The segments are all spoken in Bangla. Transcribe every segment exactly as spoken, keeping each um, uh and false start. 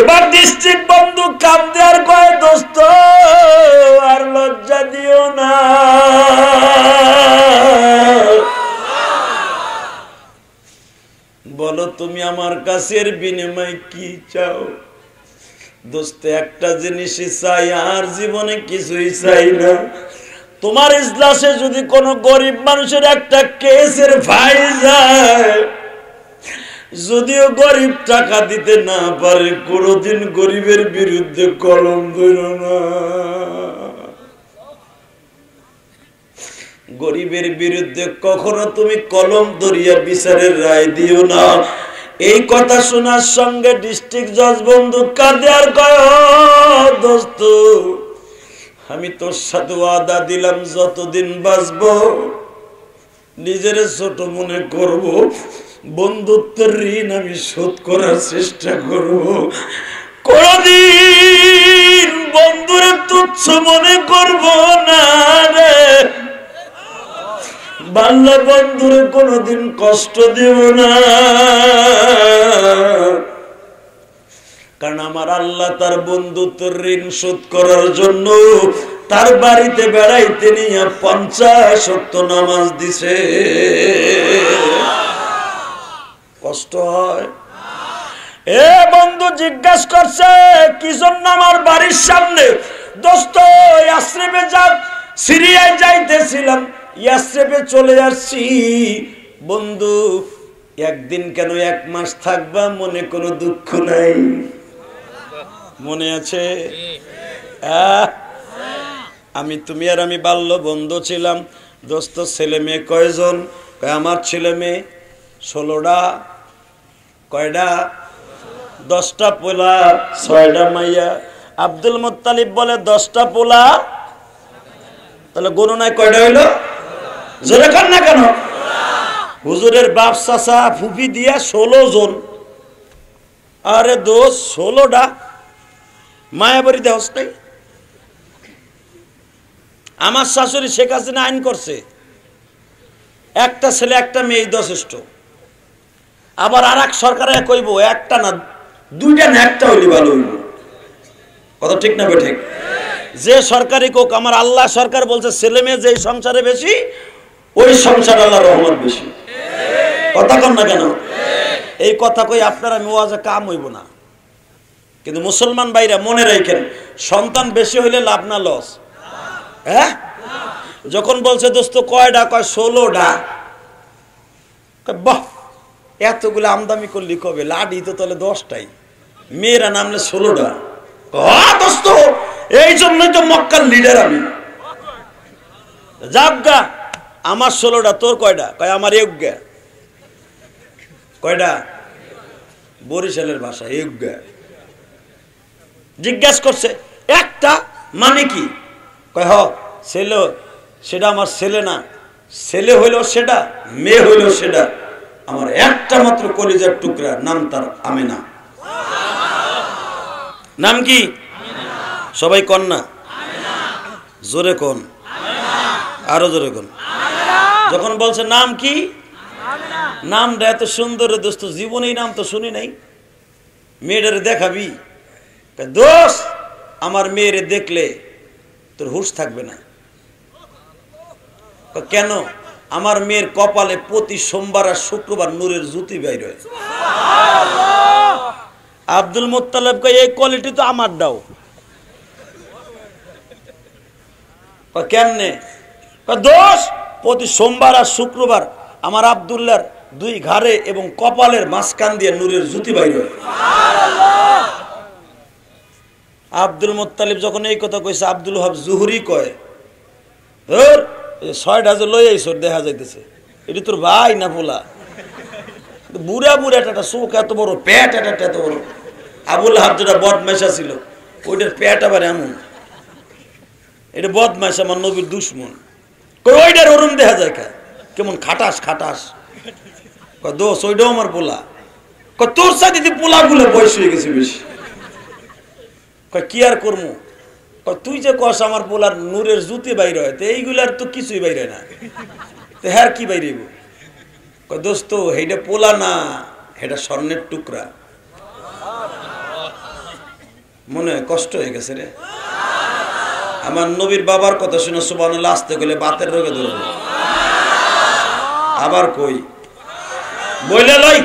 एबार डिस्ट्रिक्ट बंधु कांदे आर कय दोस्त आर लज्जा दिओ ना बोलो तुमी आमार कासेर बिनिमय की चाओ दोस्त एकटा जिनिसई चाइ आर जीवने किछुई चाइ ना तुम्हार इजलासे यदि कोनो गरीब मानुषेर एकटा केसेर फाइल जाय যদিও গরিব টাকা দিতে না পারে কোনদিন গরিবের বিরুদ্ধে কলম ধরো না গরিবের বিরুদ্ধে কখনো তুমি কলম ধরিয়া বিচারের রায় দিও না এই কথা শোনার সঙ্গে ডিস্ট্রিক্ট জজ বন্ধু কাঁদে আর কয় দোস্ত আমি তোর সাথে ওয়াদা দিলাম যতদিন বাঁচব নিজের ছোট মনে করব বন্ধুত্বের ঋণ আমি শোধ করার চেষ্টা করব কোনদিন বন্ধুরে তুচ্ছ মনে করব না রে বাল্লা বন্ধুরে কোনদিন কষ্ট দেব না কারণ আমার আল্লাহ তার বন্ধুত্বের ঋণ শোধ করার জন্য তার বাড়িতে বেড়াইতে নিয়ে পঞ্চাশ ওয়াক্ত নামাজ দিছে কষ্ট হয় এ বন্ধু জিজ্ঞাসা করছে কিজন আমার বাড়ির সামনে দোস্ত ইয়াসরিবে যা সিরিয়ায় যাইতেছিলাম ইয়াসরিবে চলে আসছি বন্ধু একদিন কেন এক মাস থাকবা মনে কোনো দুঃখ নাই মনে আছে আমি তুমি আর আমি বাল্য বন্ধু ছিলাম দোস্ত ছেলে মেয়ে কয়জন কয় আমার ছেলে মেয়ে ষোলোটা কয়টা দশটা পোলা ছয়টা মাইয়া আব্দুল মুত্তালিব বলে দশটা পোলা তাহলে গণনায় কয়টা হইল জোরে কর না কেন হুজুরের বাপ চাচা ফুপি দিয়া ষোলো জন আরে দোষ ষোলোটা মায়াবাড়ি দেওস নাই আমার শাশুড়ি শেখ হাসিনা আইন করছে একটা ছেলে একটা মেয়ে যথেষ্ট আবার আরেক সরকারে কইব একটা না দুইটা না একটা হইলি ভালো হইব কথা ঠিক না বেঠিক যে সরকারি কোক আমার আল্লাহ সরকার বলছে ছেলে মেয়ে যেই সংসারে বেশি ওই সংসারে আল্লাহর রহমত বেশি ঠিক কথা কম না কেন ঠিক এই কথা কই আপনারা ওয়াজে কাম হইব না কিন্তু মুসলমান ভাইরা মনে রাখেন সন্তান বেশি হইলে লাভ না লস হ্যাঁ যখন বলছে দোস্ত কয়টা কয় ষোলোটা কয় বাহ এতগুলো আমদানি করলি কবে লাডি তো তাহলে দশটাই মেয়েরা নামলে ষোলোটা দোস্ত এই জন্যই তো মক্কার লিডার আমি যাবগা আমার ষোলোটা তোর কয়টা কয় আমার এগা কয়টা বরিশালের ভাষা এগা জিজ্ঞাসা করছে একটা মানে কি কয় হ ছেলে সেটা আমার ছেলে না ছেলে হইল সেটা মেয়ে হইল সেটা আমার একটা মাত্র কলিজার টুকরা নাম তার আমেনা নাম কি সবাই কোন না জোরে কোন আরো জোরে কোন যখন বলছে নাম কি নামটা এত সুন্দর দোস্ত জীবনেই নাম তো শুনি নাই মেয়েটারে দেখাবি দোষ আমার মেয়েরে দেখলে তোর হুঁশ থাকবে না কেন আমার মেয়ের কপালে প্রতি সোমবার আর শুক্রবার নূরের জ্যোতি বাইর হয় আব্দুল মুত্তালিব কয় এই কোয়ালিটি তো আমার দাও কয় কেমনে কয় দোষ প্রতি সোমবার আর শুক্রবার আমার আব্দুল্লাহর দুই ঘাড়ে এবং কপালের মাঝখান দিয়ে নূরের জ্যোতি বাইর হয় সুবহানাল্লাহ আব্দুল মুত্তালিব যখন এই কথা কইছে আব্দুল ওয়াহাব জুহরি কয় ধর ছয়টা যে লই আইসর দেখা যাইতেছে এটা তোর ভাই না পোলা বুড়া বুড়া একটা চোখ এত বড় পেট একটা এত বড় আবুল হাব যেটা বদমাইশা ছিল ওইটার পেট আবার এমন এটা বদমাইশা আমার নবীর দুশ্মন কই ওইটার ওরম দেখা যায় কা কেমন খাটাস খাটাস কয় দোষ ওইটাও আমার পোলা কয় তোর সাথে যদি পোলাগুলো বয়স হয়ে গেছে বেশি কয় কি আর করবো তুই যে কস আমার পোলার নূরের জুতি বাইরে হয় তো এইগুলার তো কিছুই বাইরে না তো হ্যাঁ কি বাইরে দোস্ত হেটা পোলা না হেটা স্বর্ণের টুকরা মনে কষ্ট হয়ে গেছে রে আমার নবীর বাবার কথা শুনে সুবহানাল্লাহ আসতে গেলে বাতের রোগে ধরল আবার কই বইলা লই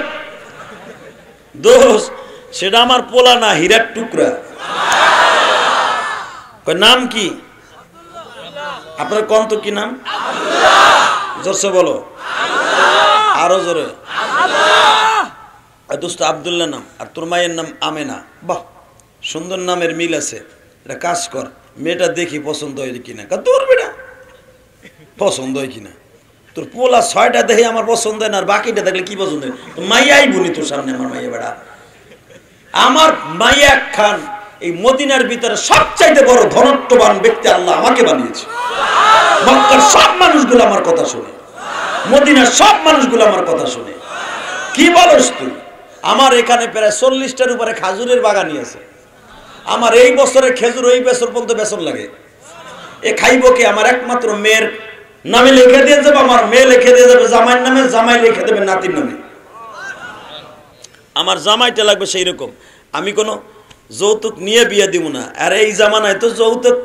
দোস্ত সেটা আমার পোলা না হীরার টুকরা কই নাম কি আপনার কোন তো কি নাম আব্দুল্লাহ জোরসে বলো আব্দুল্লাহ আরো জোরে আব্দুল্লাহ দোস্ত আব্দুল্লাহ নাম আর তোর মায়ের নাম আমেনা বাহ সুন্দর নামের মিল আছে এটা কাজ কর মেয়েটা দেখি পছন্দ হয় কিনা কা দূর বেটা পছন্দ হয় কিনা তোর পোলা ছয়টা দেখে আমার পছন্দ না আর বাকিটা দেখলে কি পছন্দ তো মাইয়াই বনি তোর সামনে আমার মাইয়া বেটা আমার মাইয়া খান এই মদিনার ভিতরে সবচাইতে বড় ধনত্ববান ব্যক্তি আল্লাহ আমাকে বানিয়েছে মক্কার সব মানুষগুলো আমার কথা শুনে মদিনার সব মানুষগুলো আমার কথা শুনে কি বলছ তুই আমার এখানে প্রায় চল্লিশ টার উপরে খেজুরের বাগানই আছে আমার এই বছরে খেজুর ওই বছর পর্যন্ত বেচন লাগে এ খাইবো কি আমার একমাত্র মেয়ের নামে লিখে দিয়ে যাব আমার মেয়ে লিখে দিয়ে যাবে জামাইয়ের নামে জামাই লিখে দেবে নাতির নামে আমার জামাইটা লাগবে সেই রকম আমি কোন যৌতুক নিয়ে বিয়ে দিব না আর এই জামানায় তো যৌতুক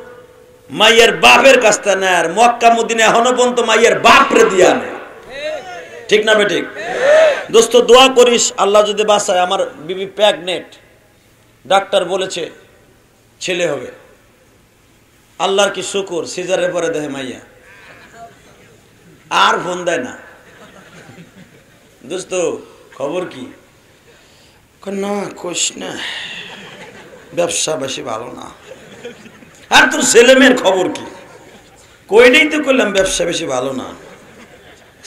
মায়ের বাপের কাছে না আর মক্কা মদিনা এখনো পর্যন্ত মায়ের বাপরে দিয়া না ঠিক না বে ঠিক দোস্ত দোয়া করিস আল্লাহ যদি বাঁচায় আমার বিবি প্রেগনেন্ট ডাক্তার বলেছে ছেলে হবে আল্লাহর কি শুকর সিজারে পরে দেহে মাইয়া আর ফোন দেয় না দোস্ত খবর কি না কোশ না ব্যবসা বেশি ভালো না আর তোর ছেলে মেয়ের খবর কি কইটাই তো করলাম ব্যবসা বেশি ভালো না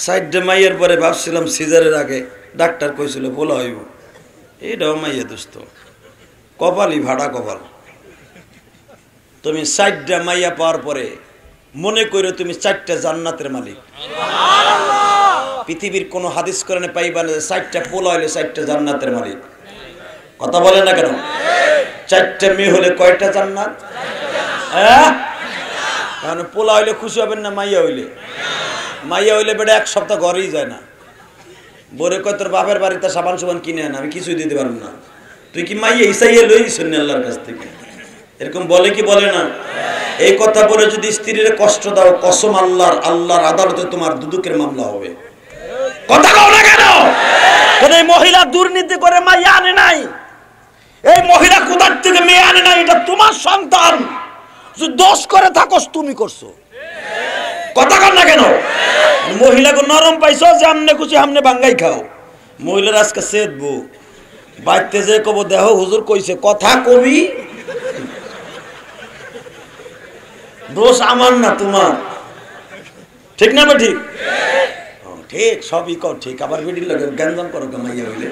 সাইডে মাইয়ের পরে ভাবছিলাম সিজারের আগে ডাক্তার কইছিল বলা হইব এটাও মাইয়া দোস্ত কপালই ভাড়া কপাল তুমি চারটা মাইয়া পাওয়ার পরে মনে করো তুমি চারটা জান্নাতের মালিক পৃথিবীর কোন হাদিস কোরআনে পাইবা না চারটা পোলা হলে চারটা জান্নাতের মালিক কথা বলে না কেন চারটা মেয়ে হলে কয়টা জান্নাত কারণ পোলা হইলে খুশি হবেন না মাইয়া হইলে মাইয়া হইলে বেটা এক সপ্তাহ ঘরেই যায় না বরে কয় তোর বাপের বাড়িতে সাবান সুবান কিনে আনা আমি কিছুই দিতে পারবো না তুই কি মাইয়া ইসাইয়া লই দিছেন আল্লাহর কাছ থেকে এরকম বলে কি বলে না এই কথা বলে যদি স্ত্রীর কষ্ট দাও কসম আল্লাহর আল্লাহর আদালতে তোমার দুদুকের মামলা হবে কথা কও না কেন কোন মহিলা দুর্নীতি করে মাইয়া আনে নাই এই মহিলা কোথা থেকে মেয়ে আনে নাই এটা তোমার সন্তান যদি দোষ করে থাকো তুমি করছো কথা কও না কেন মহিলাকে নরম পাইছো যে আমনে খুশি আমনে ভাঙ্গাই খাও মহিলার আজকে সেদবো বাইতে যে কব দেহ হুজুর কইছে কথা কবি দোষ আমার না তোমার ঠিক না বা ঠিক ঠিক সবই কও ঠিক আবার ভিডিও লাগে গঞ্জাম করো মাইয়া হইলে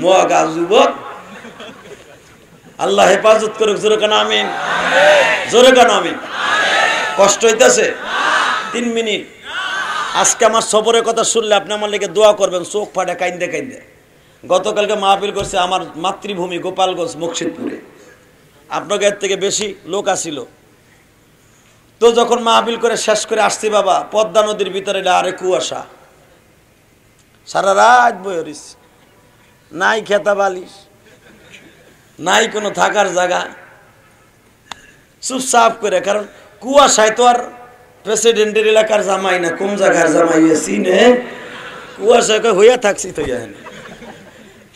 মোয়াগা যুবক আল্লাহ হেফাজত করুক জোরে কান আমিন জোরে কান আমিন কষ্ট হইতাছে তিন মিনিট আজকে আমার সবরের কথা শুনলে আপনি আমার লেগে দোয়া করবেন চোখ ফাটা কাইন্দে কাইন্দে গতকালকে মাহফিল করছে আমার মাতৃভূমি গোপালগঞ্জ মুর্শিদপুরে আপনার গায়ের থেকে বেশি লোক আসিল তো যখন মাহফিল করে শেষ করে আসছি বাবা পদ্মা নদীর ভিতরে আরে কুয়াশা সারা রাত বয়ে রইস নাই খেতা বালিশ নাই কোনো থাকার জায়গা চুপচাপ করে কারণ কুয়াশায় তো আর প্রেসিডেন্টের এলাকার জামাই না কোন জায়গার জামাই চিনে কুয়াশায় হইয়া থাকছি তো ইয়া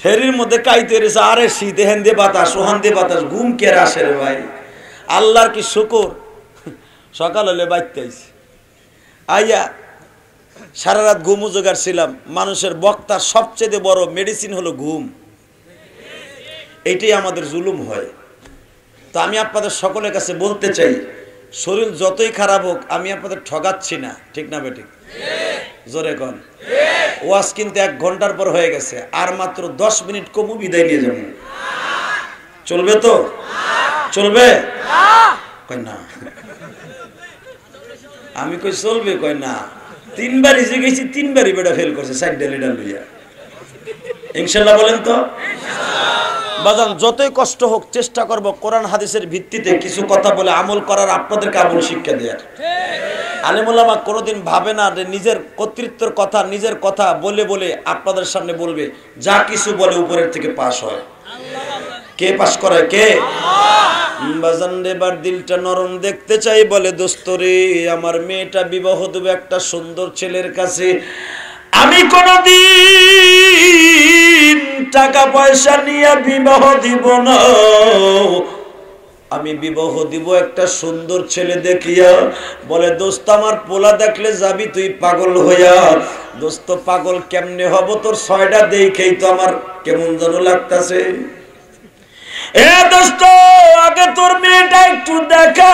হেরির মধ্যে কাইতে রয়েছে আরে শীত হেন দিয়ে বাতাস ওহান দিয়ে বাতাস ঘুম কে আসে রে ভাই আল্লাহর কি শুকর সকাল হলে বাইতে আইছি আইয়া সারা রাত ঘুমও জোগাড় ছিলাম মানুষের বক্তার সবচেয়ে বড় মেডিসিন হলো ঘুম এইটাই আমাদের জুলুম হয় তো আমি আপনাদের সকলের কাছে বলতে চাই শরীর যতই খারাপ হোক আমি আপনাদের ঠকাচ্ছি না ঠিক না বেঠিক জোরে কন ওয়াজ কিন্তু এক ঘন্টার পর হয়ে গেছে আর মাত্র দশ মিনিট কমু বিদায় নিয়ে যাবো চলবে তো চলবে কয় না আমি কই চলবে কয় না তিনবারই জিগেছি তিনবারই বেটা ফেল করছে সাইড ডেলিডাল লইয়া ইনশাআল্লাহ বলেন তো বাজান যতই কষ্ট হোক চেষ্টা করব কোরআন হাদিসের ভিত্তিতে কিছু কথা বলে আমল করার আপনাদেরকে আমল শিক্ষা দেওয়ার আলেম ওলামা কোনোদিন ভাবে না যে নিজের কর্তৃত্বের কথা নিজের কথা বলে বলে আপনাদের সামনে বলবে যা কিছু বলে উপরের থেকে পাশ হয় के पास कराय के বাজানরে বার দিলটা নরম দেখতে চাই বলে দোস্ত রে আমার মেয়েটা বিবাহ দেব একটা সুন্দর ছেলের কাছে আমি কোনদিন টাকা পয়সা নিয়ে বিবাহ দিব না আমি বিবাহ দিব একটা সুন্দর ছেলে দেখিয়া বলে দোস্ত আমার পোলা দেখলে যাবি তুই পাগল হইয়া দোস্ত পাগল কেমনে হব তোর ছয়টা দেখেই তো আমার কেমন যেন লাগতাছে এ দোস্ত আগে তোর মেয়েটা একটু দেখা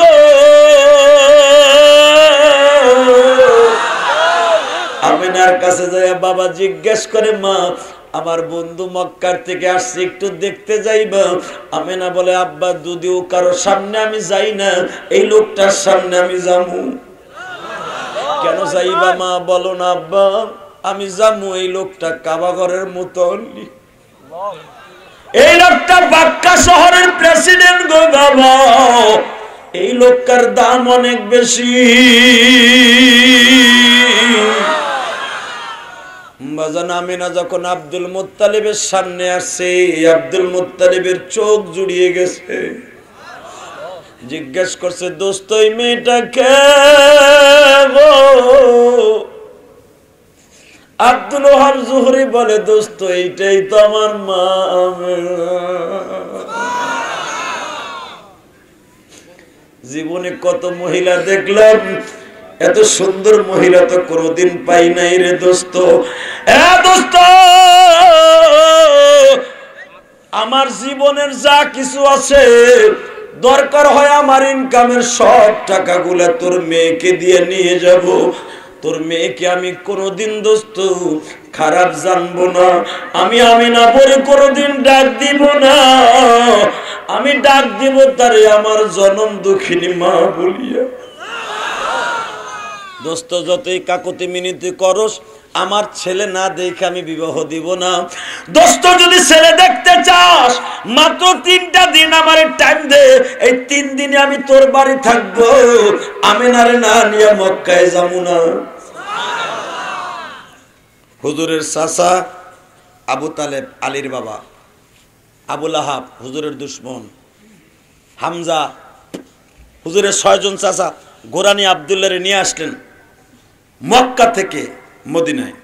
গো আমিনার কাছে যায় বাবা জিজ্ঞেস করে মা আমার বন্ধু মক্কার থেকে আসছে একটু দেখতে যাইবা আমিনা বলে আব্বা যদিও কারো সামনে আমি যাই না এই লোকটার সামনে আমি যাব কেন যাইবা মা বলো না আব্বা আমি যাব এই লোকটা কাবা ঘরের মতন এই লোকটা বাক্কা শহরের প্রেসিডেন্ট গো বাবা এই লোকটার দাম অনেক বেশি বাজান আমিনা যখন আব্দুল মুত্তালিবের সামনে আসে আব্দুল মুত্তালিবের চোখ জুড়িয়ে গেছে জিজ্ঞেস করছে দোস্ত এই মেয়েটা কে গো আব্দুল ওহাব জুহরি বলে দোস্ত এইটাই তো আমার মা জীবনে কত মহিলা দেখলাম এত সুন্দর মহিলা তো কোনোদিন পাই নাই রে দোস্ত এ দোস্ত আমার জীবনের যা কিছু আছে দরকার হয় আমার ইনকামের সব টাকাগুলো তোর মেয়েকে দিয়ে নিয়ে যাব তোর মেয়েকে আমি কোনোদিন দোস্ত খারাপ জানবো না আমি আমি না পরে কোনোদিন ডাক দিব না আমি ডাক দিব তারে আমার জনম দুঃখিনী মা বলিয়া দোস্ত যতই কাকুতি মিনতি করস আমার ছেলে না দেখে আমি বিবাহ দিব না দোস্ত যদি ছেলে দেখতে চাস মাত্র তিনটা দিন আমার টাইম দে এই তিন দিনে আমি তোর বাড়ি থাকবো আমিনারে না নিয়ে মক্কায় যাব না হুজুরের চাচা আবু তালেব আলীর বাবা আবু লাহাব হুজুরের দুশ্মন হামজা হুজুরের ছয়জন চাচা ঘোড়া নিয়ে আবদুল্লাহরে নিয়ে আসলেন মক্কা থেকে মদিনায়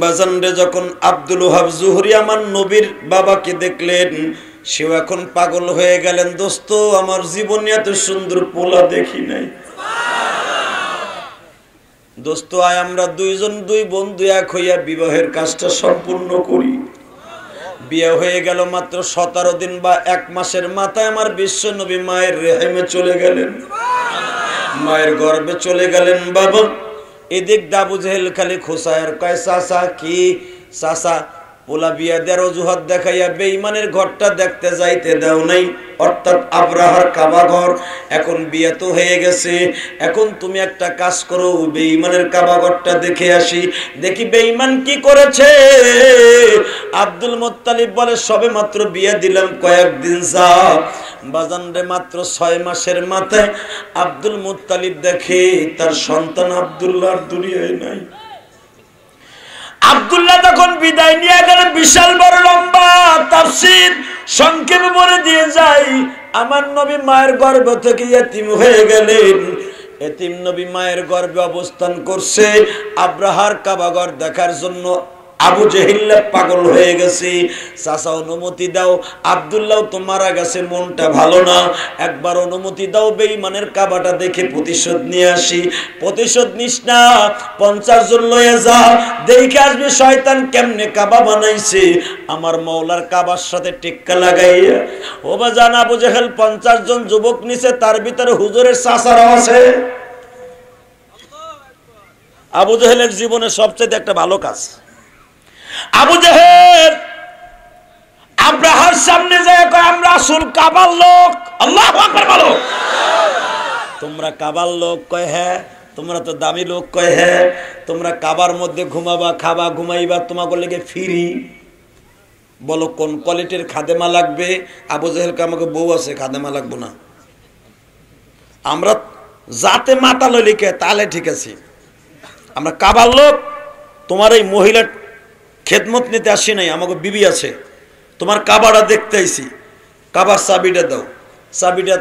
বাজানরে যখন আব্দুল ওহাব জুহরি আমার নবীর বাবাকে দেখলেন সেও এখন পাগল হয়ে গেলেন দোস্ত আমার জীবনে এত সুন্দর পোলা দেখি নাই দোস্ত আয় আমরা দুইজন দুই বন্ধু এক হইয়া বিবাহের কাজটা সম্পূর্ণ করি বিয়ে হয়ে গেল মাত্র সতেরো দিন বা এক মাসের মাথায় আমার বিশ্ব নবী মায়ের রেহেমে চলে গেলেন মায়ের গর্ভে চলে গেলেন বাবা এদিক দাবু জেহেল খালি খোসায়ের কয় চাচা কি চাচা পোলা বিয়া দেওয়ার অজুহাত দেখাইয়া বেঈমানের ঘরটা দেখতে যাইতে দাও নাই অর্থাৎ আবরাহার কাবা ঘর এখন বিয়ে তো হয়ে গেছে এখন তুমি একটা কাজ করো বেঈমানের কাবা ঘরটা দেখে আসি দেখি বেঈমান কি করেছে আব্দুল মুত্তালিব বলে সবে মাত্র বিয়ে দিলাম কয়েকদিন যা বাজানরে মাত্র ছয় মাসের মাথায় আব্দুল মুত্তালিব দেখে তার সন্তান আব্দুল্লাহর দুনিয়ায় নাই আব্দুল্লাহ তখন বিদায় নিয়ে গেলেন বিশাল বড় লম্বা তাফসীর সংক্ষেপে বলে দিয়ে যাই আমার নবী মায়ের গর্ভ থেকে ইতিম হয়ে গেলেন ইতিম নবী মায়ের গর্ভে অবস্থান করছে আব্রাহার কাবাঘর দেখার জন্য আবু জেহিল্লা পাগল হয়ে গেছে চাচা অনুমতি দাও আব্দুল্লাহ তো মারা গেছে মনটা ভালো না একবার অনুমতি দাও বেঈমানের কাবাটা দেখে প্রতিশোধ নিয়ে আসি প্রতিশোধ নিস না পঞ্চাশ জন লয়ে যা দেখে আসবে শয়তান কেমনে কাবা বানাইছে আমার মৌলার কাবার সাথে টিক্কা লাগাইয়া ও বা জান আবু জেহেল পঞ্চাশ জন যুবক নিছে তার ভিতরে হুজুরের চাচারা আছে আবু জেহেলের জীবনে সবচেয়ে একটা ভালো কাজ আবু জেহেল আব্রাহার সামনে যায় কয় আমরা আসল কাবার লোক আল্লাহু আকবার বলো তোমরা কাবার লোক কয় হ্যাঁ তোমরা তো দামি লোক কয় হ্যাঁ তোমরা কাবার মধ্যে ঘুমাবা খাবা ঘুমাইবা তোমাকে লেগে ফিরি বলো কোন কোয়ালিটির খাদেমা লাগবে আবু জেহেলকে আমাকে বউ আছে খাদেমা লাগবো না আমরা যাতে মাতা লিখে তাহলে ঠিক আছে আমরা কাবার লোক তোমার এই মহিলা খেদমত নিতে আসি নাই আমাকে বিবি আছে तुम्हार काबाड़ा देखते आईसी काबार चाबिटा दाओ चाबिटा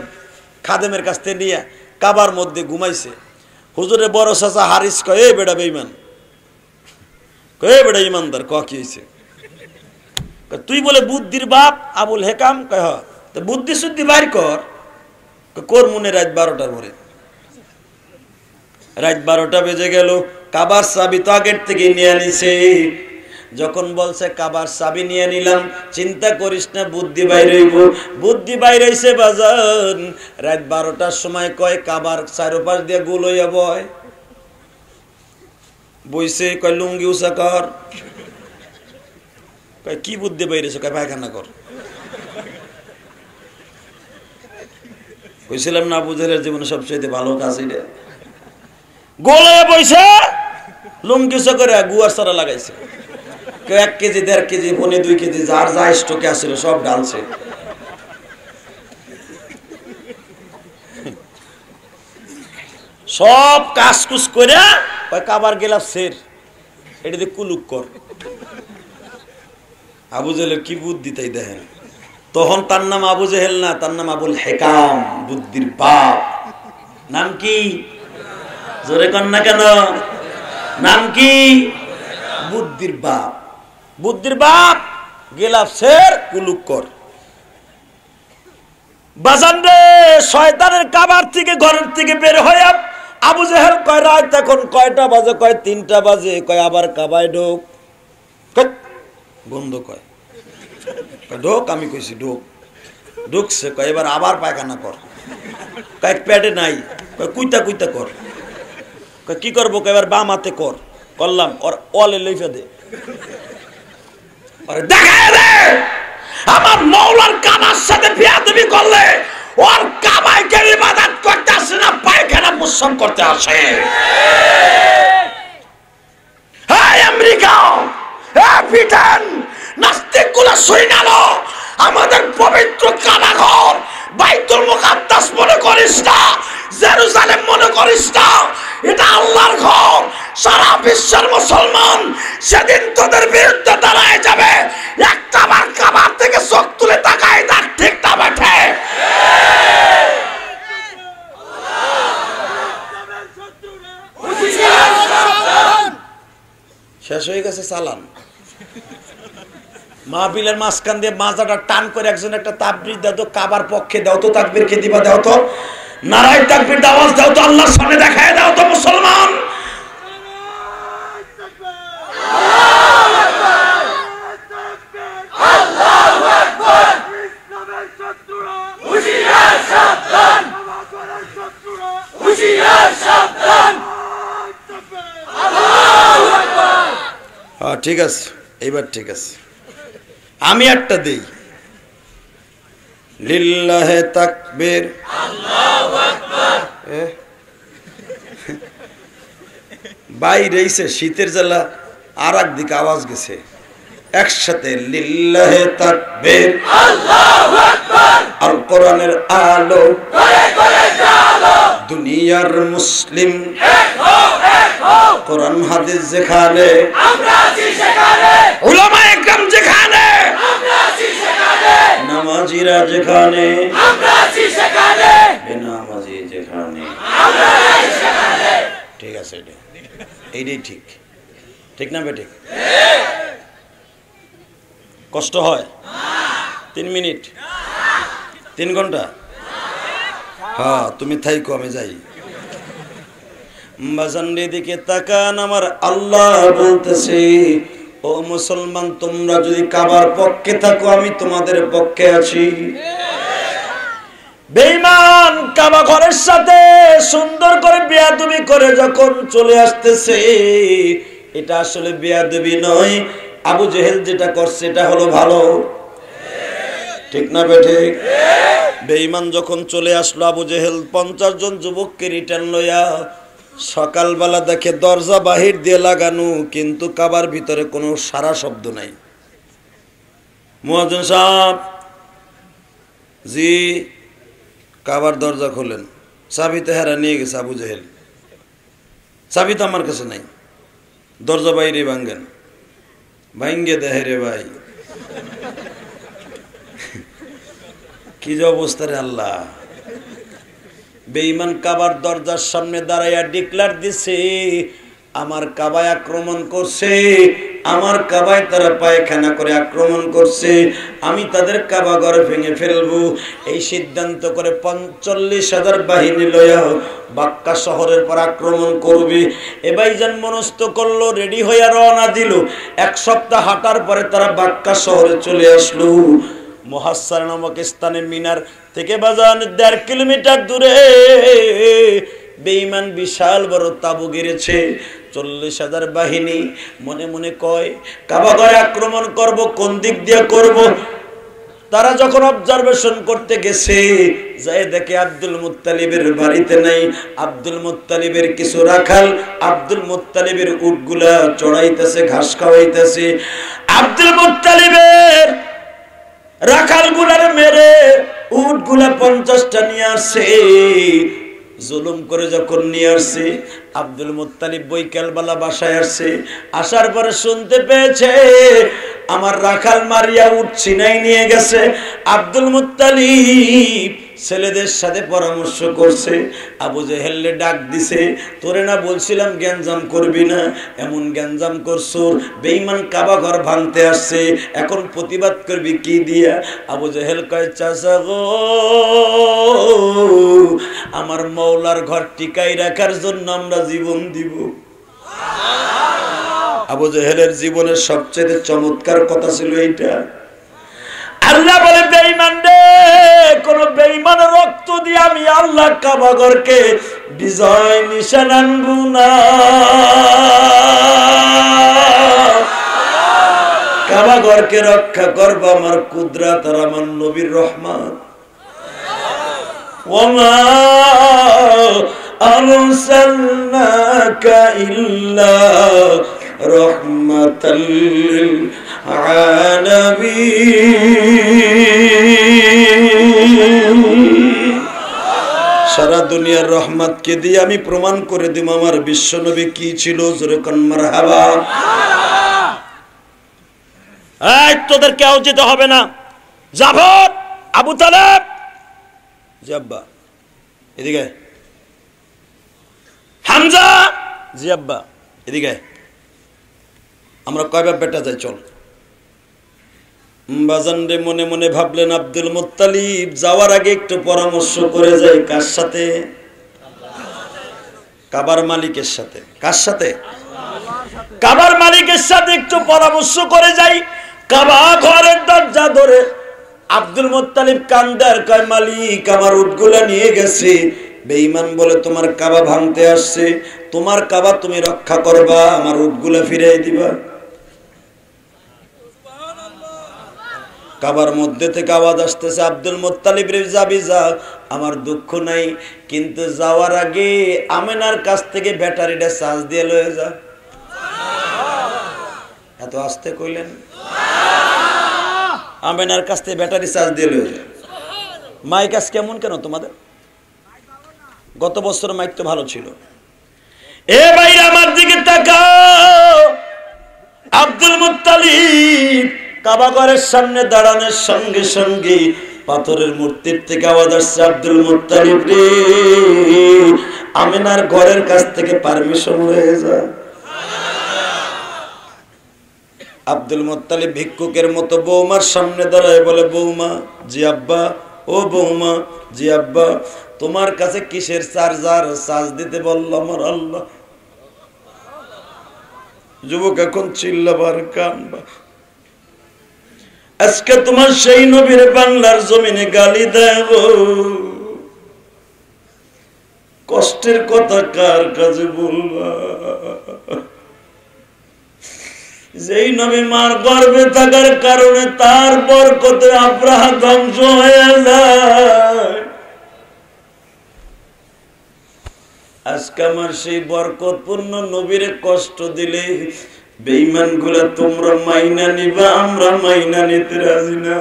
खादेमेर काछ थेके निया काबार मध्य घुमाइछे हुजुरे बड़ चाचा हारिस कय ए बेटा बेईमान कय बेटा ईमानदार क कि हइछे क तुई बोले बुद्धिर बाप आबुल हेकाम कह तो बुद्धि शुद्धि बाहर कर कर मुने रात बारोटार भोरे रात बारोटा बेजे गेल काबार चाबी तो आगेर थेके निया निछे जखन बोलसे काबार चाबी निये निलाम चिंता करिस ना बुद्धि बाइर हइब बुद्धि बाइर हइसे बाजान रात बारोटार समय कय काबार चारोपाश दिये गोल हइया बय बइसे कय लुंगि उचा कर कय कि बुद्धि बाइर हइसे कय पायखाना कर कइছিলাম না বুঝেলের জীবনে সবচেয়ে ভালো কাজ এটা গোল হইয়া বইছে লুঙ্গি উচা করে গুয়ার সারা লাগাইছে एक के जी देर के जी बोने दुई के जी जार जाए स्टोके आसिलो सब डाल से सब कास्कुस कोरा पर काबार गेला शेर एटे दे कुलुक कर आबू जहेल की बुद्धि ताई दे तहन तार नाम आबू जहेल ना तार नाम आबुल हेकाम बुद्धिर बाप नाम की जोरे कन ना केन नाम की बुद्धिर बाप बुद्धिर बाप गेला शेर कुलुक कर बाजान रे शयतानेर काबार थेके घरेर थेके बेर हइया आबू जहेल कय रात तखन कयटा बाजे कय तीनटा बाजे कय आबार काबाय ढोक कट बंद कय ढोक आमी कइछि ढोक ढोक से कय एबार आबार पायखाना कर कय पेटे नाई कय कुइता कुइता कर कय कि करबो कय एबार बाम हाते कर करलाम और ओले लइफा दे और देखाय रे আমার মওলার কাবার সাথে বেয়াদবি করলে ওর কাবায়কে ইবাদত করতে আসে না পায়খানা মুসলমান করতে আসে ঠিক এই আমেরিকা এ পিটান নাস্তিকগুলো শুইনালো আমাদের পবিত্র কাবা ঘর বাইতুল মুকাদ্দাস মনে করিস না জেরুজালেম মনে করিস না এটা আল্লাহর ঘর সারা বিশ্বের মুসলমান সেদিন তোদের বিরুদ্ধে দাঁড়ায় যাবে একটা বার কাবার থেকে চোখ তুলে তাকায় দেখ ঠিক না বেঠে শেষ হয়ে গেছে সালাম মাহফিলের মাঝখান দিয়ে মাজাটা টান করে একজন একটা তাবরিজ দাও কাবার পক্ষে দাও তো তাকবীর কে দিবা দাও তো नाराय तकबीर आवाज दाओ तो अल्लाह सामने देखाए दाओ तो मुसलमान हाँ ठीक एबार ठीक आमी एकटा देई लिल्लाहे तकबीर अल्लाहु अकबर बाइरेइसे शीतेर जला आराक दिके आवाज गेछे एकसाथे लिल्लाहे तकबीर अल्लाहु अकबर आल कुरानेर आलो करे करे चलो दुनियार मुस्लिम एक हो एक हो कुरान हादिस जेखाने आमरा आछि सेखाने उलेमाए करम जेखाने आमरा आछि नमाज़ीरा जेखाने आमरा आछि सेखाने बेनामाज़ी जेखाने आमरा आछि सेखाने ठीक আছে এটা এইটাই ঠিক ঠিক না বেটি ঠিক কষ্ট হয় না तीन মিনিট না तीन ঘন্টা না হ্যাঁ তুমি থাইকো আমি যাই বাজান রে দিকে তাকান আমার আল্লাহ বলতেছে ও মুসলমান তোমরা যদি কাবার পক্ষে থাকো আমি তোমাদের পক্ষে আছি বেঈমান কাবা ঘরের সাথে সুন্দর করে বেয়াদবি করে যখন চলে আসতেছে এটা আসলে বেয়াদবি নয় আবু জেহেল যেটা করছে এটা হলো ভালো ঠিক না ঠিক বেঈমান যখন চলে আসলো আবু জেহেল পঞ্চাশ জন যুবককে রিটার্ন লয়া सकाल बेला देखे दरजा बाहिर दिए लागानो किन्तु काबार भीतरे कोनो सारा शब्द नाई मुआज्जिन साहब जी काबार दरजा खोलें चाबी तो हारा निये गेछे आबू जहेल चाबी तो आमार काछे नाई दरजा बाहिरे भांगें भांगे देहे रे भाई कि जो अवस्था रे अल्लाह बेईमान काबार दरजार सामने दाड़ाया डिक्लेयर दिसे आमार काबाय आक्रमण करछे आमार काबाय तारा पायखाना करे आक्रमण करछे आमी तादेर काबा घर भेंगे फेलबो एई सिद्धांत करे पैंतालिश हजार बाहिनी लया बाक्का शहरेर पर आक्रमण करबे ए भाईजान मनस्थ करलो रेडी हइया रवाना दिलो एक सप्ताह हाटार परे तारा बाक्का शहरे चले आसलो मुहास्सर नामक स्थाने मिनार थेके बाजार देढ़ किलोमीटर दूरे बेईमान विशाल बड़ो ताबू गिरेছে চল্লিশ হাজার বাহিনী মনে মনে কয় কাবা ঘরে আক্রমণ করব কোন দিক দিয়ে করব তারা যখন অবজারভেশন করতে গেছে যায় দেখে আব্দুল মুত্তালিবের বাড়িতে নাই আব্দুল মুত্তালিবের কিছু রাখাল আব্দুল মুত্তালিবের উটগুলা চড়াইতেছে ঘাস খাওয়াইতেছে আব্দুল মুত্তালিবের राखाल गुलार मेरे उट गुला पंचाशटा निये आसछे जुलुम करे जखन निये आसछे आब्दुल मुत्तालिब बैकालबेला बासाय आसछे आसार परे सुनते पेयेछे आमार राखाल मारिया उट छिनाई निये गेछे आब्दुल मुत्तालिब ছেলেদের সাথে পরামর্শ করছে আবু জেহেলকে ডাক দিছে তোরে না বলছিলাম গ্যাঞ্জাম করবি না এমন গ্যাঞ্জাম করছর বেঈমান কাবা ঘর ভাঙতে আসছে এখন প্রতিবাদ করবি কি দিয়া আবু জেহেল কয় চাচা গো আমার মওলার ঘর টিকায় রাখার জন্য আমরা জীবন দিব সুবহানাল্লাহ আবু জেহেলের জীবনের সবচেয়ে চমৎকার কথা ছিল এইটা আল্লাহ বলে বেঈমান রে কোন বেঈমান রক্ত দিয়ে আমি আল্লাহ কাবা ঘরকে বিজয় নিশান আনব না কাবা ঘরকে রক্ষা করব আমার কুদরত আর আমার নবীর রহমত ওমা আরসালনাকা ইল্লা রহমাতাল লিল सारा दुनिया रहमत के दिए आमी प्रमाण करे दिम आमार विश्व नबी की छिलो जोरे कान मारहाबा ए तोदेर क्या उचित होबे ना जाफर आबू तालेब जी अब्बा एदिके हमजा जी अब्बा एदिके आमरा कय बाप बेटा जाई चल বাজান রে মনে মনে ভাবলেন আব্দুল মুত্তালিব যাওয়ার আগে একটু পরামর্শ করে যায় কার সাথে কাবার মালিকের সাথে কার সাথে কাবার মালিকের সাথে একটু পরামর্শ করে যায় কাবা ঘরের দরজা ধরে আব্দুল মুত্তালিব কান্দার কয় মালিক আমার উটগুলা নিয়ে গেছে বেঈমান বলে তোমার কাবা ভাঙতে আসছে তোমার কাবা তুমি রক্ষা করবা আমার উটগুলা ফিরিয়ে দিবা কাবার মধ্যে থেকে আওয়াজ আসতেছে আব্দুল মুত্তালিব রে যাবি যা আমার দুঃখ নাই কিন্তু যাওয়ার আগে আমেনার কাছ থেকে ব্যাটারিটা চার্জ দিয়ে লয়ে যা সুবহানাল্লাহ এত আস্তে কইলেন সুবহানাল্লাহ আমেনার কাছ থেকে ব্যাটারি চার্জ দিয়ে লয়ে যা সুবহানাল্লাহ মাইক আজ কেমন কেন তোমাদের গত বছর মাইক তো ভালো ছিল এ ভাইরা আমার দিকে তাকাও আব্দুল মুত্তালিব काबा घरेर सामने दाड़ानोर संगे संगे पाथरेर मूर्तिर थेके आवाज आसछे आब्दुल मुत्तालिब रे आमिनार घरेर काछ थेके पारमिशन लये जा सुबहानाल्लाह आब्दुल मुत्तालिब भिक्षुकेर मतो बौमार सामने दाड़ाय़ बोले बौमा जी अब्बा ओ बौमा जी अब्बा तोमार काछे किसेर चार्जार चार्ज दिते बोललो आमार आल्लाह सुबहानाल्लाह युवक एखन चिल्लाबार कामबा आज के तुम्हार सेई नबीर बांगलार जमीने गाली देव कष्टेर कथा कार काछे बोलबा सेई नबी मार गर्भे थाकार कारणे तार बरकते अब्राह ध्वंस हये जाय आजके आमार सेई बरकतपूर्ण नबीरे कष्ट दिले बेईमान गुला तुमरा माइना निबा आमरा माइना निते राजी ना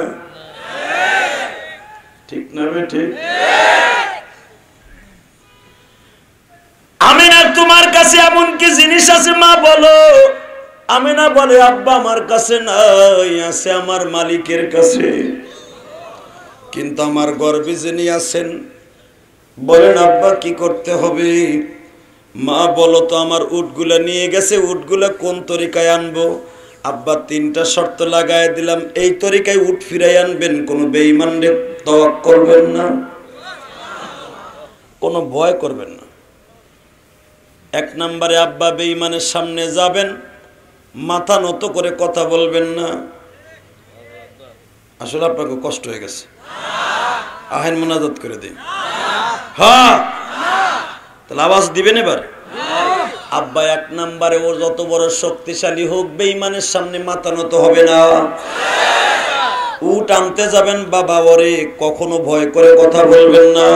ठीक ना बेटे आमिना तुम्हार काछे एमन कि जिनिस आछे मा बोलो आमिना बोले अब्बा आमार काछे नाई आछे आमार मालिकेर काछे কিন্তু আমার গর্ভে যিনি আছেন বলেন আব্বা কি করতে হবে। মা বলো তো আমার উটগুলা নিয়ে গেছে, উটগুলা কোন তরিকায় আনবো। আব্বা তিনটা শর্ত লাগায় দিলাম, এই তরিকায় উট ফিরাই আনবেন, কোনো বেঈমানদের তাওয়াক করবেন না, কোনো ভয় করবেন না। এক নম্বরে আব্বা বেঈমানের সামনে যাবেন মাথা নত করে কথা বলবেন না। আসলে আপনাকে কষ্ট হয়ে গেছে, আহেন মোনাজাত করে দিন। হ্যাঁ তাহলে আওয়াজ দিবেন এবার। আব্বা এক নম্বরে ও যত বড় শক্তিশালী হোক বেঈমানের সামনে মাথা নত হবে না। উট আনতে যাবেন বাবা ওরে কখনো ভয় করে কথা বলবেন না।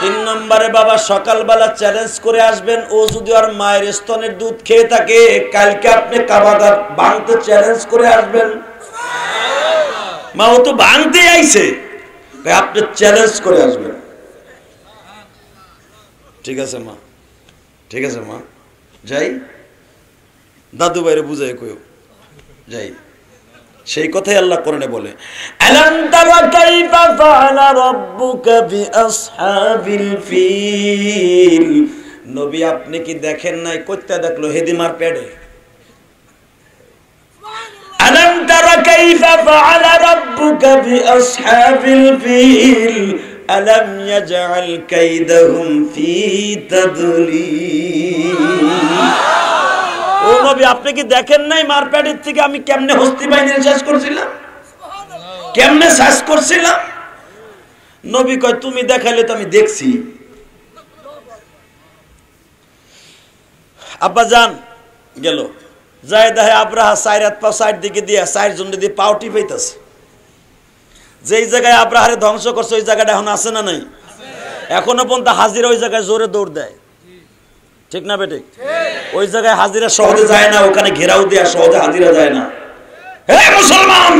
তিন নম্বরে বাবা সকালবেলা চ্যালেঞ্জ করে আসবেন, ও যদি আর মায়ের স্তনের দুধ খেয়ে থাকে কালকে আপনি কাবাদার ভাঙতে চ্যালেঞ্জ করে আসবেন। মা ও তো ভাঙতে আইছে, আপনি চ্যালেঞ্জ করে আসবেন। ঠিক আছে মা, ঠিক আছে মা যাই, দাদু বাইরে বুঝাই কইও যাই। সেই কথাই আল্লাহ কোরআনে বলে আলাম তারা কাইফা ফাআলা রাব্বুকা বিআসহাবিল ফিল। নবী আপনি কি দেখেন নাই? কইতা দেখলো হেদিমার পেড়ে। আলাম তারা কাইফা ফাআলা রাব্বুকা বিআসহাবিল ফিল আলাম ইয়াজআল কাইদাহুম ফি তাদলিল। ও নবী আপনি কি দেখেন নাই মারপেটের থেকে আমি কেমনে হস্তি বাহিনী শেষ করছিলাম, কেমনে শেষ করছিলাম? নবী কয় তুমি দেখাইলে তো আমি দেখছি। আব্বা যান গেল, যাই দেখে আব্রাহা চার হাত পা সাইড দিকে দিয়ে চার জন দিয়ে পাউটি পাইতেছে। যেই জায়গায় আব্রাহারে ধ্বংস করছে ওই জায়গাটা এখন আছে না নাই? এখনো পর্যন্ত হাজিরা ওই জায়গায় জোরে দৌড় দেয়, ঠিক না বেঠিক? ওই জায়গায় হাজিরা সহজে যায় না, ওখানে ঘেরাও দেয়া সহজে হাজিরা যায় না। হে মুসলমান,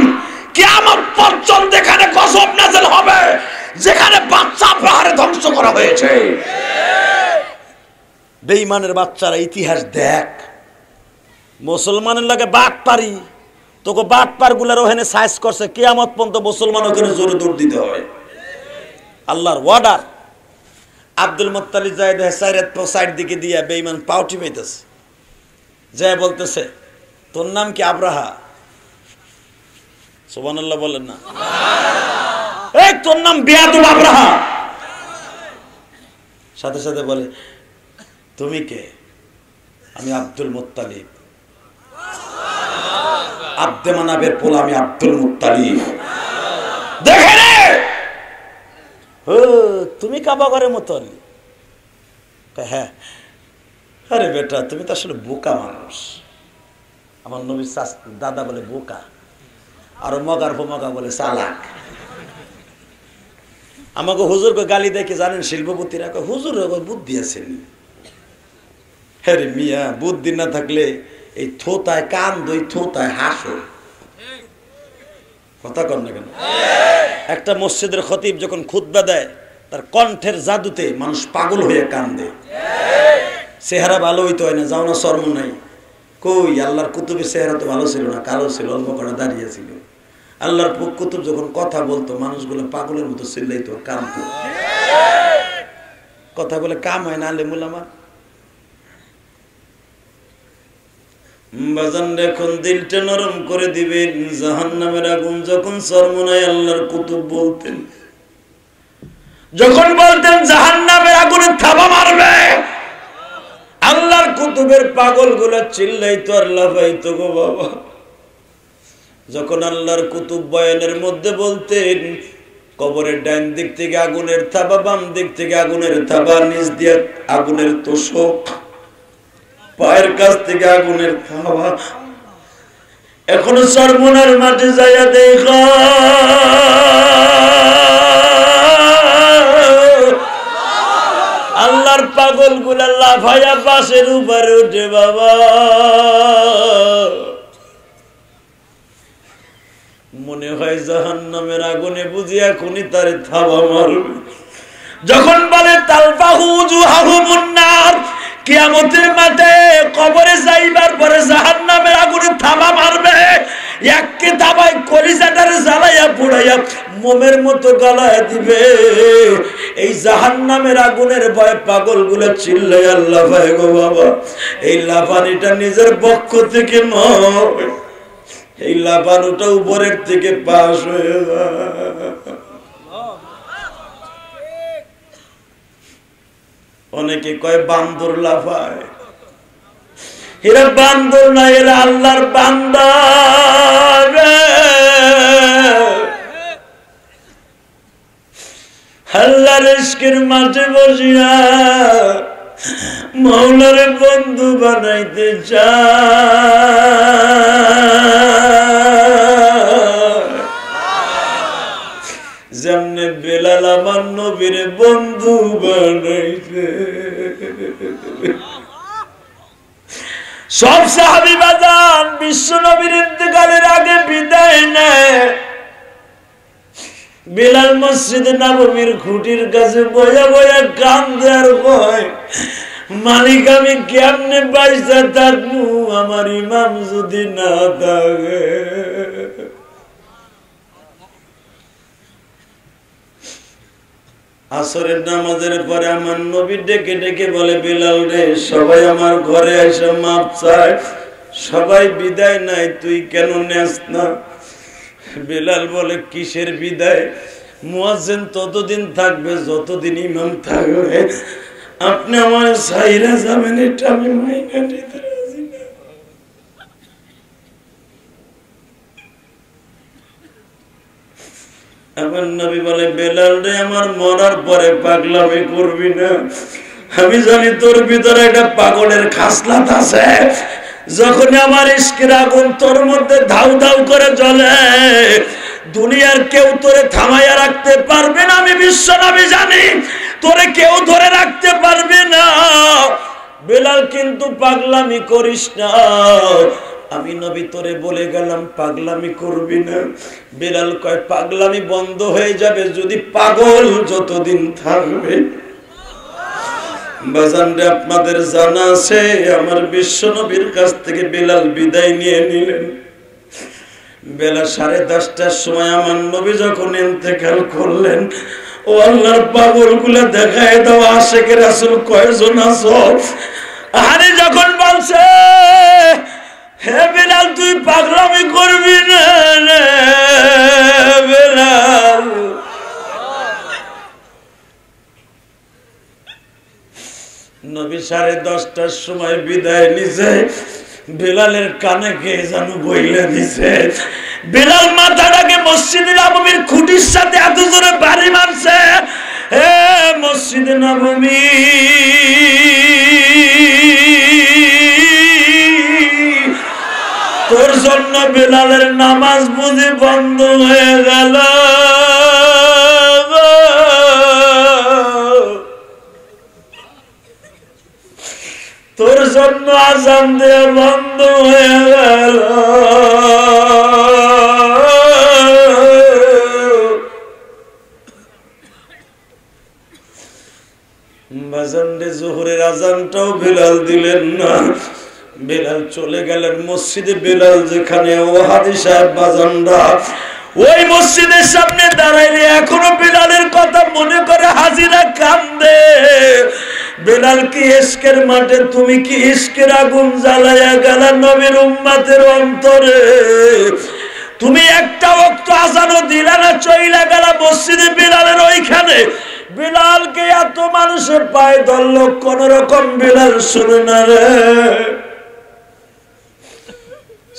কিয়ামত পর্যন্ত এখানে গজব নাযিল হবে যেখানে বাচ্চা পাহাড়ে ধ্বংস করা হয়েছে। বেঈমানের বাচ্চারা ইতিহাস দেখ, মুসলমানের লাগে বাট পারি, তোকে বাট পার গুলার ওখানে সাইজ করছে। কিয়ামত পর্যন্ত মুসলমান ওখানে জোরে দৌড় দিতে হবে, আল্লাহর ওয়ার্ডার। আব্দুল মুত্তালিব যায় দেখে সাইরাত পা সাইড দিকে দিয়া বেঈমান পাউটি মেতেছে, যায় বলতেছে তোর নাম কি আব্রাহা? সুবহানাল্লাহ বলেন না? সুবহানাল্লাহ। এই তোর নাম বেয়াদব আব্রাহা। সাথে সাথে বলে তুমি কে? আমি আব্দুল মুত্তালিব। সুবহানাল্লাহ। আব্দে মানাবের পোলা আমি আব্দুল মুত্তালিব। সুবহানাল্লাহ। দেখে রে ও তুমি কাবা ঘরের মতন। হ্যাঁ। আরে বেটা তুমি তো আসলে বোকা মানুষ। আমার নবীর দাদা বলে বোকা, আর মগার মগা বলে চালাক। আমাকে হুজুরকে গালি দেখে জানেন শিল্পপতিরা, হুজুর বুদ্ধি আছেন। হ্যাঁ রে মিয়া, বুদ্ধি না থাকলে এই থোতায় কান দই থোতায় হাসো। কথা কর না কেন? একটা মসজিদের খতিব যখন খুতবা দেয় তার কণ্ঠের জাদুতে মানুষ পাগল হয়ে কান্দে। চেহারা ভালো হইতে হয় না, যাও না শর্ম নাই। কই আল্লাহর কুতুবের চেহারা তো ভালো ছিল না, কালো ছিল, অল্প কটা দাঁড়িয়ে ছিল। আল্লাহর কুতুব যখন কথা বলতো মানুষগুলো পাগলের মতো চিল্লাইতো, কামতো। কথা বলে কাম হয় না আলেমুল আমার। এখন দিলটা নরম করে দিবেন, জাহান্নামের আগুন যখন শরমনায় আল্লাহর কুতুব বলতেন, যখন বলতেন জাহান্নামের আগুনে থাবা মারবে, আল্লাহর কুতুবের পাগলগুলো চিল্লাইতো আর লাফাইতো গো বাবা। যখন আল্লাহর কুতুব বয়ানের মধ্যে বলতেন কবরের ডান দিক থেকে আগুনের থাবা, বাম দিক থেকে আগুনের থাবা, নিচ দিয়ে আগুনের তোষক, পায়ের কাছ থেকে আগুনের থাবা। এখনো সরমনার মাঠে যাইয়া দেখ আল্লাহর পাগল গুলা লাফাইয়া পাশের উপরে উঠে বাবা। মনে হয় জাহান্নামের আগুনে বুঝি এখনই তারে থাবা মারবে। যখন বলে তালফাহু জুহাহুমুন নার, কিয়ামতের মাঠে কবরে যাইবার পরে জাহান্নামের আগুনে থাবা মারবে, এককে থাবায় কলিজাটারে জ্বালাইয়া পুড়াইয়া जलाया मोमेर मतो गलाया दिबे এই জাহান্নামের আগুনের ভয় পাগলগুলো চিল্লায় আল্লাহ ভয় গো বাবা এই লাফানিটা নিজের বক্ষ থেকে নয় এই লাফানোটা উপরের থেকে পাশ হয়ে যায় অনেকে কয় বান্দর লাফায় এরা বান্দর না এরা আল্লাহর বান্দা আল্লাহর ইশকের মাঝে বসিয়া মওলারে বন্ধু বানাইতে চায় যেমনে বেলাল আমার নবীর বন্ধু বানাইতে সব সাহাবী বাজান বিশ্ব নবীর ইন্তেকালের আগে বিদায় নেয় বেলাল মসজিদ নববীর খুঁটির কাছে বয়া বয়া কান্দে আর কয় মালিক আমি কেমনে বাইসা থাকবো আমার ইমাম যদি না থাকে আসরের নামাজের পরে আমার নবী ডেকে ডেকে বলে বেলাল রে সবাই আমার ঘরে এসে মাপ চায় সবাই বিদায় নাই তুই কেন নেস না বেলাল বলে কিসের বিদায় মুয়াজ্জিন ততদিন থাকবে যতদিন ইমাম থাকবে আপনি আমার সাইরা যাবেন এটা আমি মাইনা নিতে রাজি না আমার নবী বলে বেলাল রে আমার মরার পরে পাগলামি করবি না আমি জানি তোর ভিতরে একটা পাগলের খাসলাত আছে যখন আমার ইশকের আগুন তোর মধ্যে ধাউ ধাউ করে জ্বলে দুনিয়ার কেউ তোরে থামাইয়া রাখতে পারবে না আমি বিশ্ব নবী জানি তোরে কেউ ধরে রাখতে পারবে না বেলাল কিন্তু পাগলামি করিস না আমি নবী তোরে বলে গেলাম পাগলামি করবি না বেলাল কয় পাগলামি বন্ধ হয়ে যাবে যদি পাগল যতদিন থাকবে বাজানরে আপনাদের জানা আছে আমার বিশ্ব নবীর কাছ থেকে বেলাল বিদায় নিয়ে নিলেন বেলা সাড়ে দশটার সময় আমার নবী যখন ইন্তেকাল করলেন ও আল্লাহর পাগলগুলো দেখায় দাও আশিকের রাসূল কয়জন আছো আরে যখন বলছে হে বেলাল তুই পাগলামি করবি না বেলাল নবী সাড়ে দশটার সময় বিদায় নিছে বেলালের কানে কে যেন বইলে দিছে বেলাল মাথাটাকে মসজিদে নববীর খুঁটির সাথে এত জোরে বাড়ি মারছে হে মসজিদে নববী তোর জন্য বেলালের নামাজ বুঝি বন্ধ হয়ে গেল তোর জন্য আজান দেয়া বন্ধ হয়ে গেল বাজানরে জোহরের আজানটাও বেলাল দিলেন না বেলাল চলে গেলেন মসজিদে বেলাল যেখানে ওহাদি সাহেব বাজানরা ওই মসজিদের সামনে দাঁড়াইলে এখনো বেলালের কথা মনে করে হাজিরা কান্দে বেলাল কি ইশকের মাঠে তুমি কি ইশকের আগুন জ্বালায়া গেল নবীর উম্মতের অন্তরে তুমি একটা ওয়াক্ত আযানও দিলা না চইলা গেল মসজিদে বেলালের ওইখানে বেলালকে এত মানুষের পায়ে ধরল কোন রকম বেলাল শুনে না রে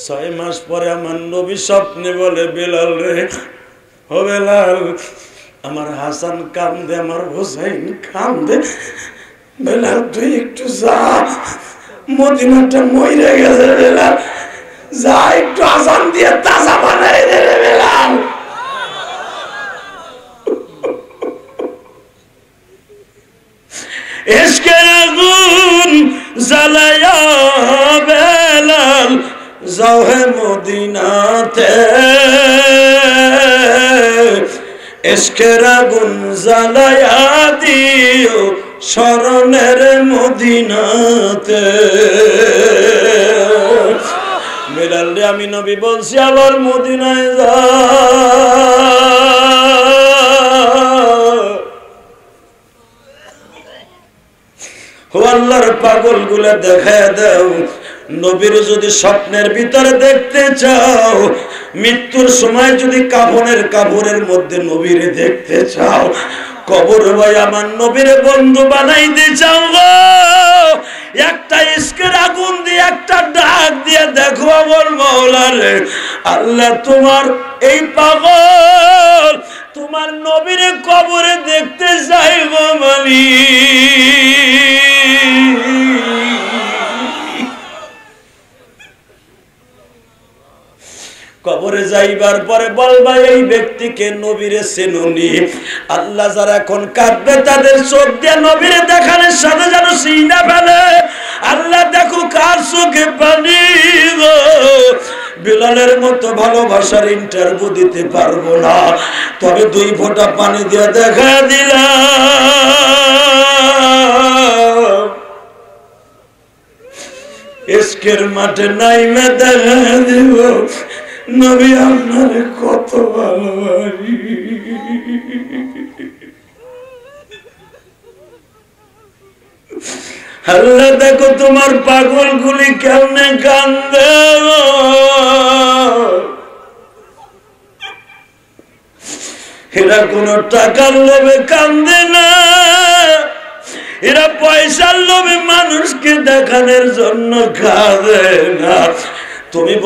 ছয় মাস পরে আমার নবী স্বপ্নে বলে বেলাল রে ও বেলাল আমার হাসান কান্দে আমার হোসেন কান্দে বেলাল তুই একটু যা মদিনাটা মরে গেছে বেলাল যা একটু আজান দিয়ে তাজা বানাই দে বেলাল ইশকের আগুন জ্বালায়া বেলাল যাও হে মদিনাতে ইশকের আগুন জ্বালায়া দিও শরণের মদিনাতে বেলাল রে আমি নবী বলছি আবার মদিনায় যা पागल गुला देखा दाओ नबीर जो स्वप्नेर भीतर देखते चाओ मृत्युर समय जो काफनेर कापड़ेर मध्य नबीरे देखते चाओ कबर भाई आमार नबीरे बंधु बनाइते चाओ आগুন দিয়ে একটা ডাক দিয়ে দেখো আমার মাওলা রে আল্লাহ তোমার এই পাগল তোমার নবীর কবরে দেখতে চাই গো মালিক कबरे जाइबार परे बलबा एई व्यक्ति के नबीरे सेनुनी आल्ला जारा एखन काटबे तादेर चोख दिये नबीरे देखार साथे जेन सीना फेले आल्ला देखो कार चोखे पानी गो बिलालेर मतो भालोबासार इंटरव्यू दिते पारबो ना तबे दुई फोटा पानी दिये देखा दिलाम इश्केर माठे नाइमे देखा देब नबी आपनारे कत भालोबासी हल्ला देखो तुम्हार पागल गुली केमने कांदे एरा कोनो टाकार लोभे कांदे ना एरा पैसार लोभे मानुषके देखानोर जन्य कांदे ना तुम्हें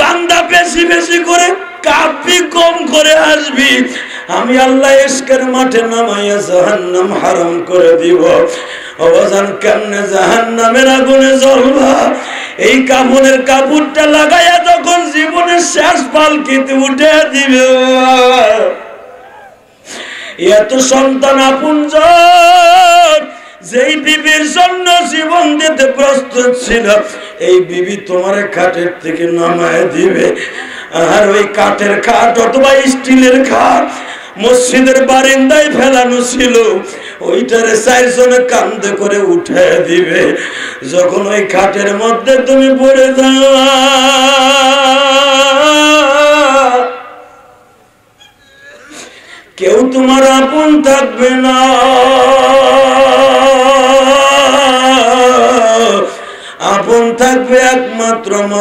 बंदा बेशी बेशी करे काफी कम करे आसबी आमी आल्लाह इश्केर माठे नामाया जहन्नम हराम करे दिब अबजान केमने जहन्नामेर आगुने जलबा एई काफनेर कापड़टा लागाया तखन जीवनेर शेष पालकिते उठे दिबे एत सन्तान आपनजन जीवन दीते प्रस्तुत बीबी तुम्हारे काठेर थेके नामाय दिबे आर ओई काठेर खाट अथवा स्टीलेर खाट मस्जिदेर बारान्दाय फेलानो छिलो ओइटारे चारजने कांधे करे उठाय दिबे जखन ओई खाटेर मध्य तुमि पड़े जाओ केउ तुम्हार आपन थाकबे ना তাকবীরের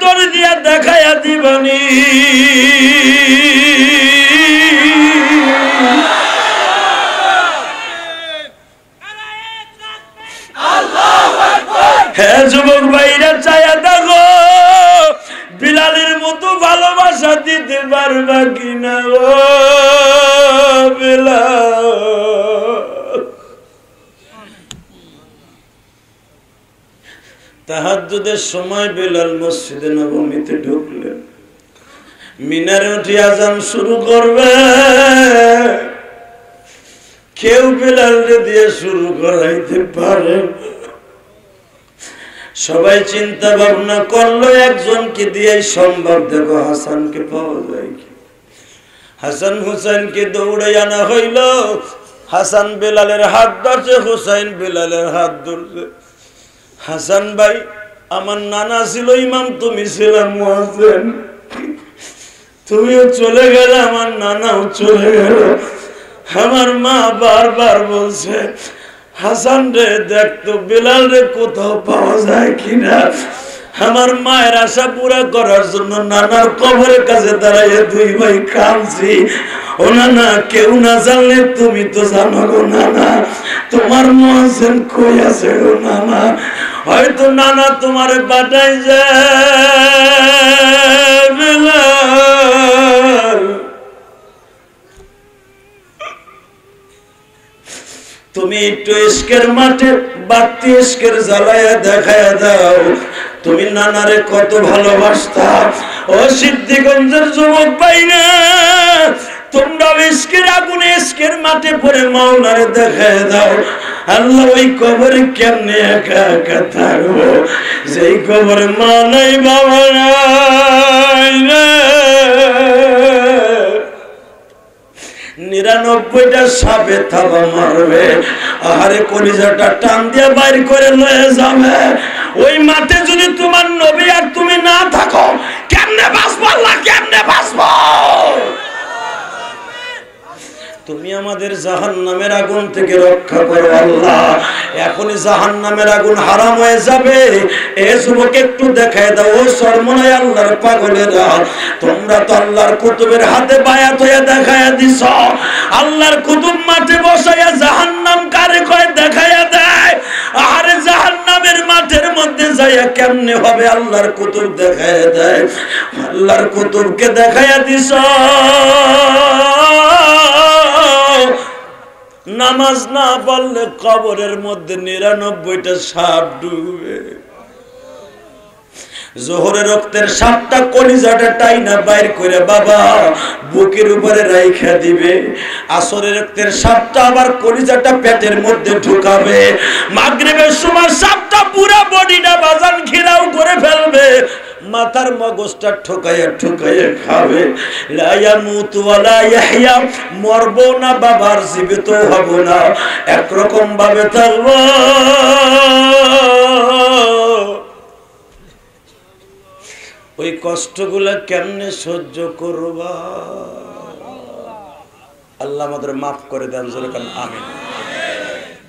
দড়ি দিয়া দেখায়া দিবানি তাহাজ্জুদের সময় বেলাল মসজিদে নববীতে ঢুকলেন মিনারে উঠে আযান শুরু করবে কেউ বেলালকে দিয়ে শুরু করাইতে পারে সবাই চিন্তা ভাবনা করলো একজনকে দিয়েই সম্ভব দেখো হাসানকে পাওয়া যায় কি হাসান হোসেনকে দৌড়ায় আনা হইল হাসান বেলালের হাত ধরে হোসেন বেলালের হাত ধরে হাসান ভাই আমার নানা ছিল ইমাম তুমি ছিল মুয়াজ্জিন তুমিও চলে গেলে আমার নানাও চলে গেল আমার মা বারবার বলছে হাসান রে দেখ তো বেলাল রে কোথাও পাওয়া যায় কিনা আমার মায়ের আশা পুরা করার জন্য নানার কবরের কাছে দাঁড়ায় দুই ভাই কাঁদছি ও নানা কেউ না জানলে তুমি তো জানো গো নানা তোমার মুয়াজ্জিন কই আছে গো নানা হয়তো নানা তোমার বাটাই যায় বেলাল তুমি একটু ইশকের মাঠে বাতি ইশকের জ্বালায়া দেখায়া দাও তুমি নানারে কত ভালোবাসতা ও সিদ্ধিগঞ্জের যুবক ভাইরা তোমরা ইশকের আগুনে ইশকের মাঠে পড়ে মাওলানারে দেখায়া দাও अल्लाह वही कबर करने का कथा हो जय कबर माने बाबा निरानब्बईटा सापे थापा मारबे आहारे कलिजाटा टान दिया बाहर करे लये जाबे ओई माथे जदि तुम्हार नबी आर तुमी ना थाको केमने बासबो आल्लाह केमने बासबो তুমি আমাদের জাহান্নামের আগুন থেকে রক্ষা করো আল্লাহ। এখনি জাহান্নামের আগুন হারাম হয়ে যাবে এ যুবককে একটু দেখায় দাও ও শর্মনায় আল্লাহর পাগলেরা তোমরা তো আল্লাহর কুতুবের হাতে বায়াত হয়ে দেখায় দিছো আল্লাহর কুতুব মাঠে বসায়া জাহান্নাম কারে কয় দেখায়া দেয় আরে জাহান্নামের মাঠের মধ্যে যায়া কেমনে হবে আল্লাহর কুতুব দেখায়া দেয় আল্লাহর কুতুবকে দেখায়া দিছো নামাজ না পড়লে কবরের মধ্যে নিরানব্বইটা সাপ ডুবে জোহরের রক্তের সাপটা কলিজাটা টাইনা বাইর করে বাবা বুকের উপরে রাইখা দিবে আসরের রক্তের সাপটা আবার কলিজাটা পেটের মধ্যে ঢুকাবে মাগরিবের সময় সাপটা পুরো বডিটা বাজান ঘিরাও করে ফেলবে মাতার মগজটা ঠোকায়া ঠোকায়া খাবে লায়া মুতু ওয়ালা ইয়াহইয়া মরব না বাবার জীবিত হব না একরকম ভাবে থাকব ওই কষ্টগুলা কেমনে সহ্য করবা আল্লাহ আমাদের maaf করে দেন জোরে কান আমিন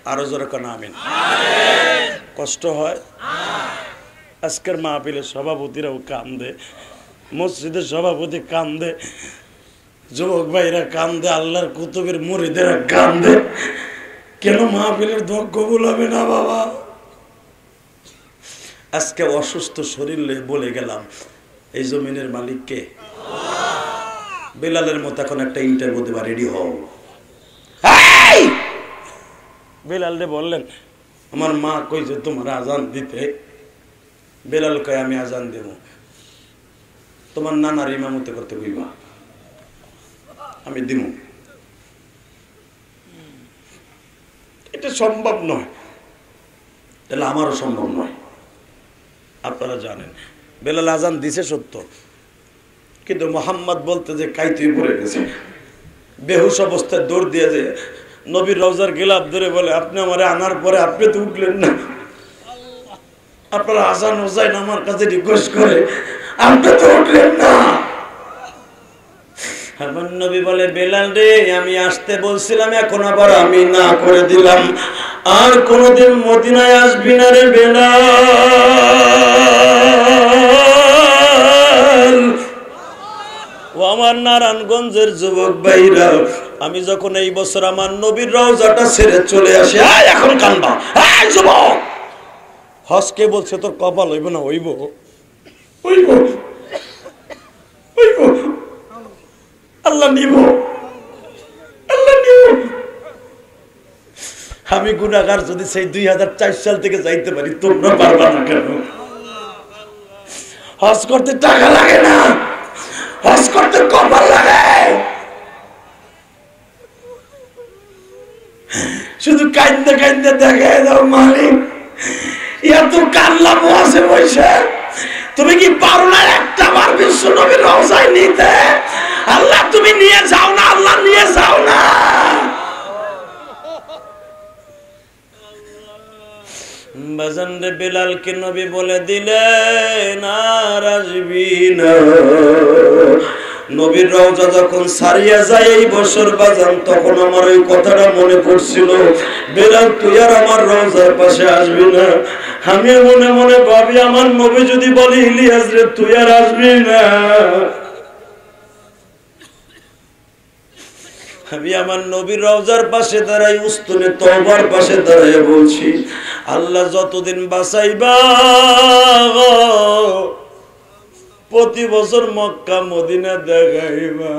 আর জোরে কান আমিন আমিন কষ্ট হয় আজকের মাহফিলে সভাপতিরাও কান্দে মসজিদের সভাপতি কান্দে যুবক ভাইরা কান্দে আল্লাহর কুতুবের মুরিদেরা কান্দে কেন মাহফিলের দোয়া কবুল হবে না বাবা আজকে অসুস্থ শরীর নিয়ে বলে গেলাম এই জমিনের মালিক কে আল্লাহ বেলালের মত এখন একটা ইন্টারভিউ দেবা রেডি হও এই বেলাল রে বললেন আমার মা কইছে তোমার আযান দিতে बेलाल कह आमी आजान देव तुम्हार नाना इमामती करते कईबा आमी दिमु एटा सम्भव नय ताहले आमारो सम्भव नय आपनारा जानें बेलाल आजान दिसे सत्य किन्तु मुहम्मद बोलते जे काइतेई पड़े गेछे बेहोश अवस्थाय दौड़ दिए जे नबीर रौजार गिलाफ धरे बोले आपनि आमारे आनार परे आपनि तो उठलेन ना নারায়ণগঞ্জের যুবক ভাইরা আমি যখন এই বছর আমার নবীর রওজাটা ছেড়ে চলে আসি এখন কান্দা যুবক हज के बोल से तो कपाल हईब ना हईब अल्लाह निब अल्लाह निब हमें गुनागार जदि से दुई हजार चार साल থেকে যাইতে পারি তোমরা পারবা না কেন হজ করতে টাকা লাগে না হজ করতে কপাল লাগে শুধু কাঁদতে কাঁদতে দেখায় দাও মালিক बेलाल के नबी बोले दिले नाराजबी ना নবীর রওজা যখন সারিয়া যায় এই বছর বাজান তখন আমার ওই কথাটা মনে পড়ছিল বেলাল তুই আর আমার রওজার পাশে আসবি না আমি মনে মনে ভাবি আমার নবী যদি বলে ইলিয়াস রে তুই আর আসবি না আমি আমার নবীর রওজার পাশে দাঁড়াই উস্তুনে তওবার পাশে দাঁড়ায় বলছি আল্লাহ যতদিন বাঁচাইবা প্রতি বছর মক্কা মদিনা দেখাইবা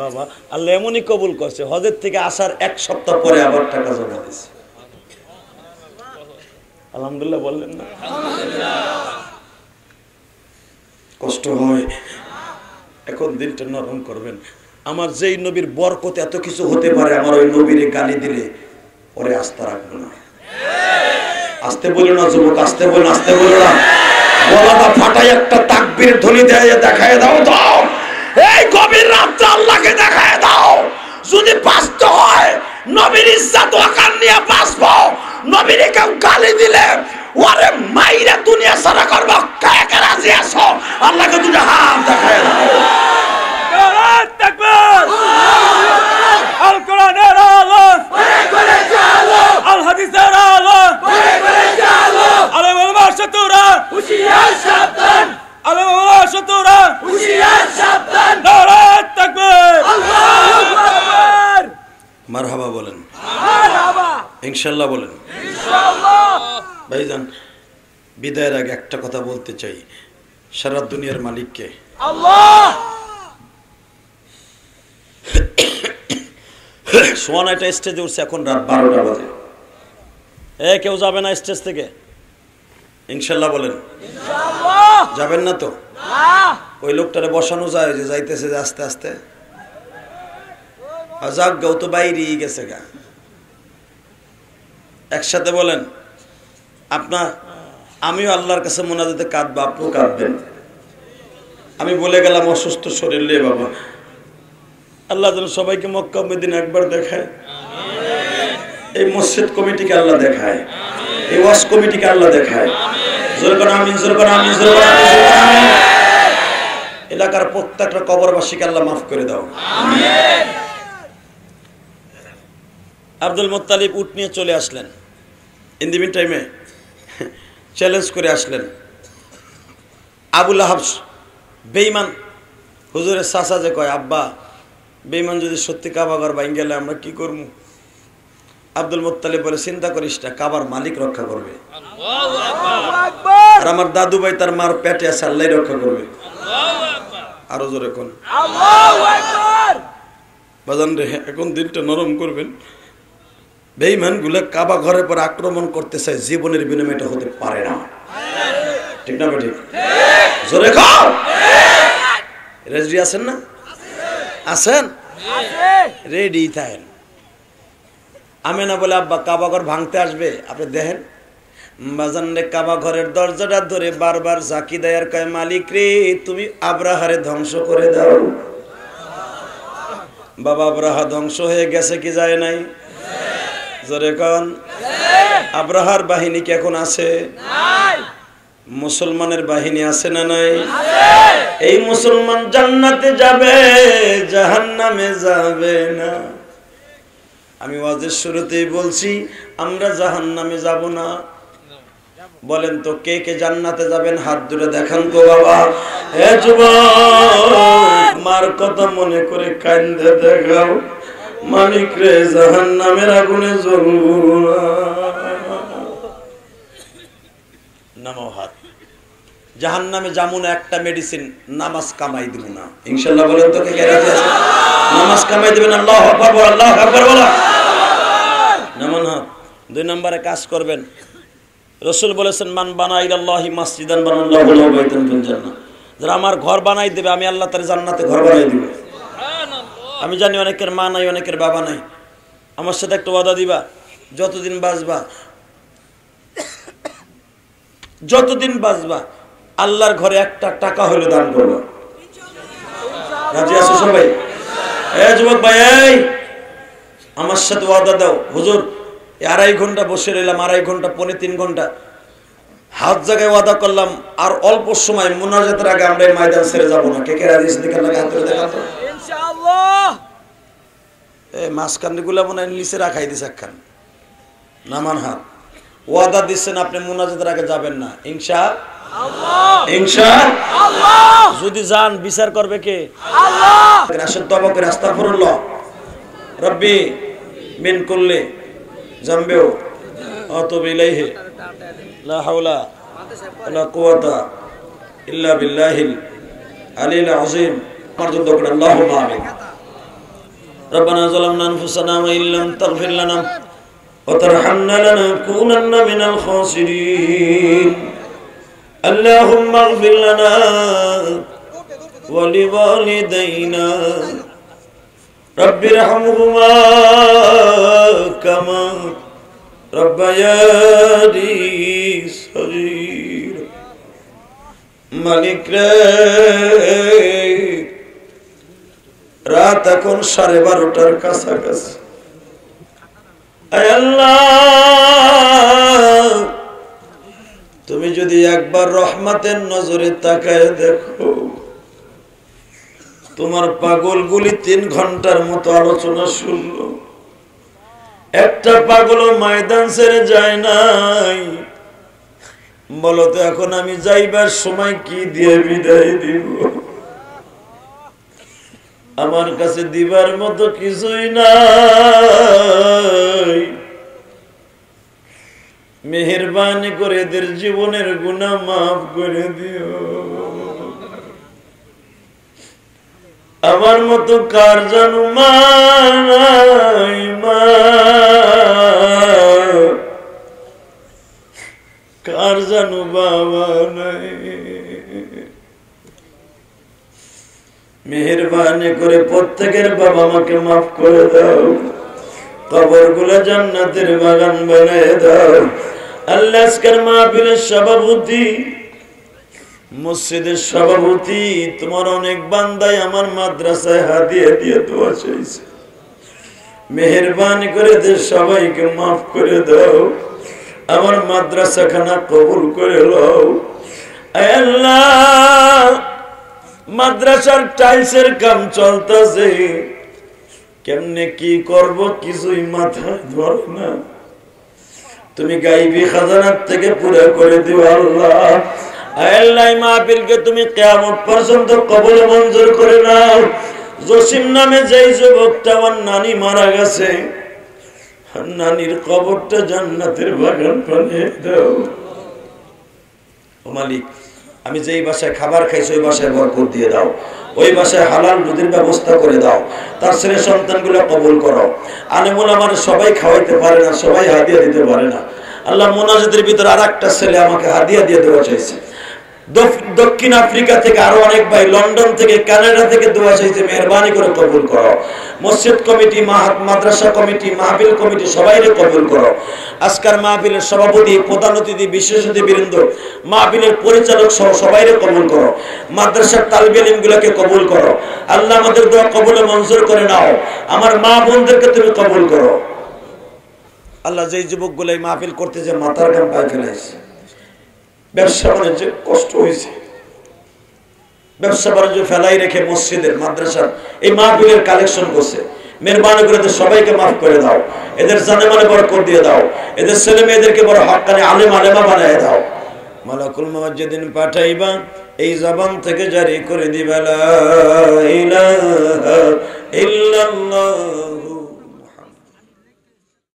বাবা আল্লাহ এমনই কবুল করছে হজের থেকে আসার এক সপ্তাহ পরে আবার টাকা জমা দিয়েছে আলহামদুলিল্লাহ বললেন না কষ্ট হয় এখন দিনটা নরম করবেন আমার যেই নবীর বরকত এত কিছু হতে পারে আমার ওই নবীরে গালি দিলে ওরে আস্থা রাখব না। আস্তে বলো না যুবক, আস্তে বল, আস্তে বলো না। গলাটা ফাটাই একটা তাকবীর ধ্বনি দিয়ে দেখায় দাও, দাও এই গভীর রাতে আল্লাহকে দেখায় দাও। যদি বাস্ত হয় নবীর ইজ্জত ওখান নিয়ে বাঁচব, নবীরে কেউ গালি দিলে ওরে মাইরা দুনিয়া সারা করব। কায় কে রাজি আসো আল্লাহকে দুটো হাত দেখায় দাও। মারহাবা বলেন, ইনশাআল্লাহ বলেন। ভাইজান, বিদায়ের আগে একটা কথা বলতে চাই সারা দুনিয়ার মালিককে আল্লাহ। সোয়ানাটা স্টেজে উঠছে এখন রাত বারোটা বাজে। এ কেউ যাবে না স্টেজ থেকে, ইনশাল্লাহ বলেন। যাবেন না তো? ওই লোকটারে বসানো যায় যে যাইতেছে আস্তে আস্তে, যাক গাও তো বাইরেই গেছে গা। একসাথে বলেন, আপনার আমিও আল্লাহর কাছে মোনাজাতে কাঁদবো, আপনিও কাঁদবেন। আমি বলে গেলাম অসুস্থ শরীর নিয়ে বাবা, আল্লাহ যেন সবাইকে মক্কা মদিনা একবার দেখায়, এই মসজিদ কমিটিকে আল্লাহ দেখায়, এই ওয়াজ কমিটিকে আল্লাহ দেখায়। এলাকার প্রত্যেকটা কবরবাসীকে আল্লাহ মাফ করে দাও। আব্দুল মুত্তালিব উট নিয়ে চলে আসলেন, ইন দি মিন টাইমে চ্যালেঞ্জ করে আসলেন। আবু লাহাব বেঈমান হুজুরের চাচা যে কয়, আব্বা বেঈমান যদি সত্যি কাবা ঘর ভাঙে গেলে আমরা কি করব? আব্দুল মুত্তালিব বলে, চিন্তা করিস না, কাবার মালিক রক্ষা করবে। আর আমার দাদু ভাই তার মার পেটে আছে, আল্লাহই রক্ষা করবে। আরো জোরে কোন আল্লাহু আকবার। বাজান রে, এখন দিনটা নরম করবেন। বেঈমান গুলো কাবা ঘরের পর আক্রমণ করতে চায়, জীবনের বিনিময়ে এটা হতে পারে না, ঠিক না? ঠিক, জোরে কও ঠিক। রেজি আছেন না? আছেন? রেডি থাকেন। আমি না বলে, আব্বা কাবা ঘর ভাঙতে আসবে, আপনি দেখেন। বাজান রে, কাবা ঘরের দরজাটা ধরে বারবার ঝাঁকি দেয় আর কয়, মালিক রে তুমি আব্রাহারে ধ্বংস করে দাও। বাবা আব্রাহা ধ্বংস হয়ে গেছে কি যায় নাই? জোরে কোন। আব্রাহার বাহিনী কি এখন আছে? মুসলমানের বাহিনী আছে না নাই? এই মুসলমান জান্নাতে যাবে, জাহান্নামে যাবে না। আমি ওয়াজের শুরুতেই বলছি আমরা জাহান্নামে যাব না। বলেন তো কে কে জান্নাতে যাবেন? হাত ধরে দেখান তো বাবা। হে যুবক, মার কথা মনে করে কান্দে দেখাও, মালিক রে জাহান্নামের আগুনে জ্বলবো না। নামাও হাত। জাহান্নামে যাবো না, একটা মেডিসিন নামাজ কামাই দিব না, ইনশাআল্লাহ। বলেন তো কে কে রাজি আছে নামাজ কামাই দিবেন? আল্লাহু আকবার বল, আল্লাহু আকবার বল। নামান হাত। দুই নম্বরে কাজ করবেন, রাসূল বলেছেন, মান বানা ইলাল্লাহি মসজিদান বানাল্লাহু লাহু বাইতান ফিল জান্নাহ। যারা আমার ঘর বানাই দেবে আমি আল্লাহ তার জান্নাতে ঘর বানাই দিব। আমি জানি অনেকের মা নাই, অনেকের বাবা নাই। আমার সাথে একটা ওয়াদা দিবা, যতদিন বাঁচবা যতদিন বাঁচবা আল্লাহর ঘরে একটা টাকা হলে দান করবা। রাজি আছো সবাই? এই যুবক ভাই, এই আমার সাথে ওয়াদা দাও। হুজুর আড়াই ঘন্টা বসে রইলাম, আড়াই ঘন্টা পৌনে তিন ঘন্টা হাত জায়গায় ওয়াদা করলাম, আর অল্প সময় মুনাজাতের আগে আমরা এই ময়দান ছেড়ে যাব না। কে কে রাজি আছেন? দেখেন লাগা হাত তুলে দেখাতো ইনশাআল্লাহ। এই মাসখানেগুলা মনে নিচে রাখাই দিছে একখান। নামান হাত। ওয়াদা দিচ্ছেন আপনি মুনাজাতের আগে যাবেন না, ইনশাআল্লাহ, ইনশাআল্লাহ। যদি যান বিচার করবে কে? আল্লাহ। রাসূল তওবা করে, আস্তাগফিরুল্লাহ রব্বি মিন কুল্লি জামবিও আতুবু ইলাইহি লা হাওলা ওয়ালা কুওয়াতা ইল্লা বিল্লাহিল আলিয়িল আযীম। পর্যন্ত করে আল্লাহুম্মা আমিন। রব্বানা যালামনা আনফুসানা ওয়া ইল্লাম তাগফির লানা ওয়া তারহামনা লানাকুনান্না মিনাল খাসিরিন। আল্লাহুম্মা ইগফির লানা ওয়া লিওয়ালিদাইনা रब्बिरहमुमा कमा रब्बयानी सगीर। मालिक रे रात এখন साढ़े बारोटाর কাছাকাছি। আয় আল্লাহ তুমি যদি একবার রহমতের নজরে তাকায় দেখো তোমার পাগল গুলি তিন ঘন্টার মতো আলোচনা শুনল, একটা পাগলও ময়দান ছেড়ে যায় নাই। বলো তো এখন আমি যাইবার সময় কি দিয়ে বিদায় দিব? আমার কাছে দিবার মতো কিছুই নাই। মেহেরবানি করে এদের জীবনের গুনাহ মাফ করে দিও। আমার মতো কার জানো মা নাই, মা কার জানো বাবা নাই। মেহেরবানি করে প্রত্যেকের বাবা মাকে মাফ করে দাও, কবর গুলো জান্নাতের বাগান বানিয়ে দাও। আল্লাহ আজকের মাহফিলের সভাপতি, মসজিদের সভাপতি, তোমার অনেক বান্দাই আমার মাদ্রাসায় হাদিয়া দিয়ে দোয়া চাইছে। মেহেরবানি করে দে সবাইকে মাফ করে দাও, আমার মাদ্রাসাখানা কবুল করে লও। আল্লাহ মাদ্রাসার টাইলসের কাম চলতেছে, কেমনে কি করব কিছুই মাথায় ধরে না। তুমি গায়বী খাজানার থেকে পুরো করে দিও আল্লাহ। আল্লাহ মাহফিলকে তুমি কিয়ামত পর্যন্ত কবুল মঞ্জুর করে নাও। জসিম নামে যেই যুবকটা আমার নানি মারা গেছে, নানির কবরটা জান্নাতের বাগান বানিয়ে দাও। ও মালিক আমি যেই বাসায় খাবার খাইছি ওই বাসায় বরকত দিয়ে দাও, ওই বাসায় হালাল রুজির ব্যবস্থা করে দাও, তার ছেলে সন্তানগুলো কবুল করো। আলেম ওলামা সবাই খাওয়াইতে পারে না, সবাই হাদিয়া দিতে পারে না। আল্লাহ মোনাজাতের ভিতরে আর একটা ছেলে আমাকে হাদিয়া দিয়ে দেওয়া চাইছে, দক্ষিণ আফ্রিকা থেকে আরো অনেক ভাই, লন্ডন থেকে, কানাডা থেকে দোয়া চাইছে। মেহরবানি করে কবুল করো। মসজিদ কমিটি, মাদ্রাসা কমিটি, মাহফিল কমিটি সবাইকে কবুল করো। আজকের মাহফিলের সভাপতি, প্রধান অতিথি, বিশেষ অতিথিবৃন্দ, মাহফিলের পরিচালক সহ সবাইকে কবুল করো। মাদ্রাসার তালবেল ইলমগুলোকে কবুল করো। আল্লাহ আমাদের দোয়া কবুল মঞ্জুর করে নাও। আমার মা বোনদেরকে তুমি কবুল করো। আল্লাহ যেই যুবকগুলো এই মাহফিল করতেছে মাথার ঘাম পায়ে ফেলেছে, ব্যবসা বাণিজ্য কষ্ট হয়েছে, ব্যবসা বাণিজ্য ফেলাই রেখে মসজিদের, মাদ্রাসার এই মাহফিলের কালেকশন করছে, মেহরবানি করে এদের সবাইকে মাফ করে দাও। এদের জানে মানে বরকত দিয়ে দাও। এদের ছেলে মেয়েদেরকে বড় হক্কানি আলেম আলেমা বানিয়ে দাও। মালাকুল মাউত যেদিন পাঠাইবা এই জবান থেকে জারি করে দিবা লা ইলাহা ইল্লাল্লাহ।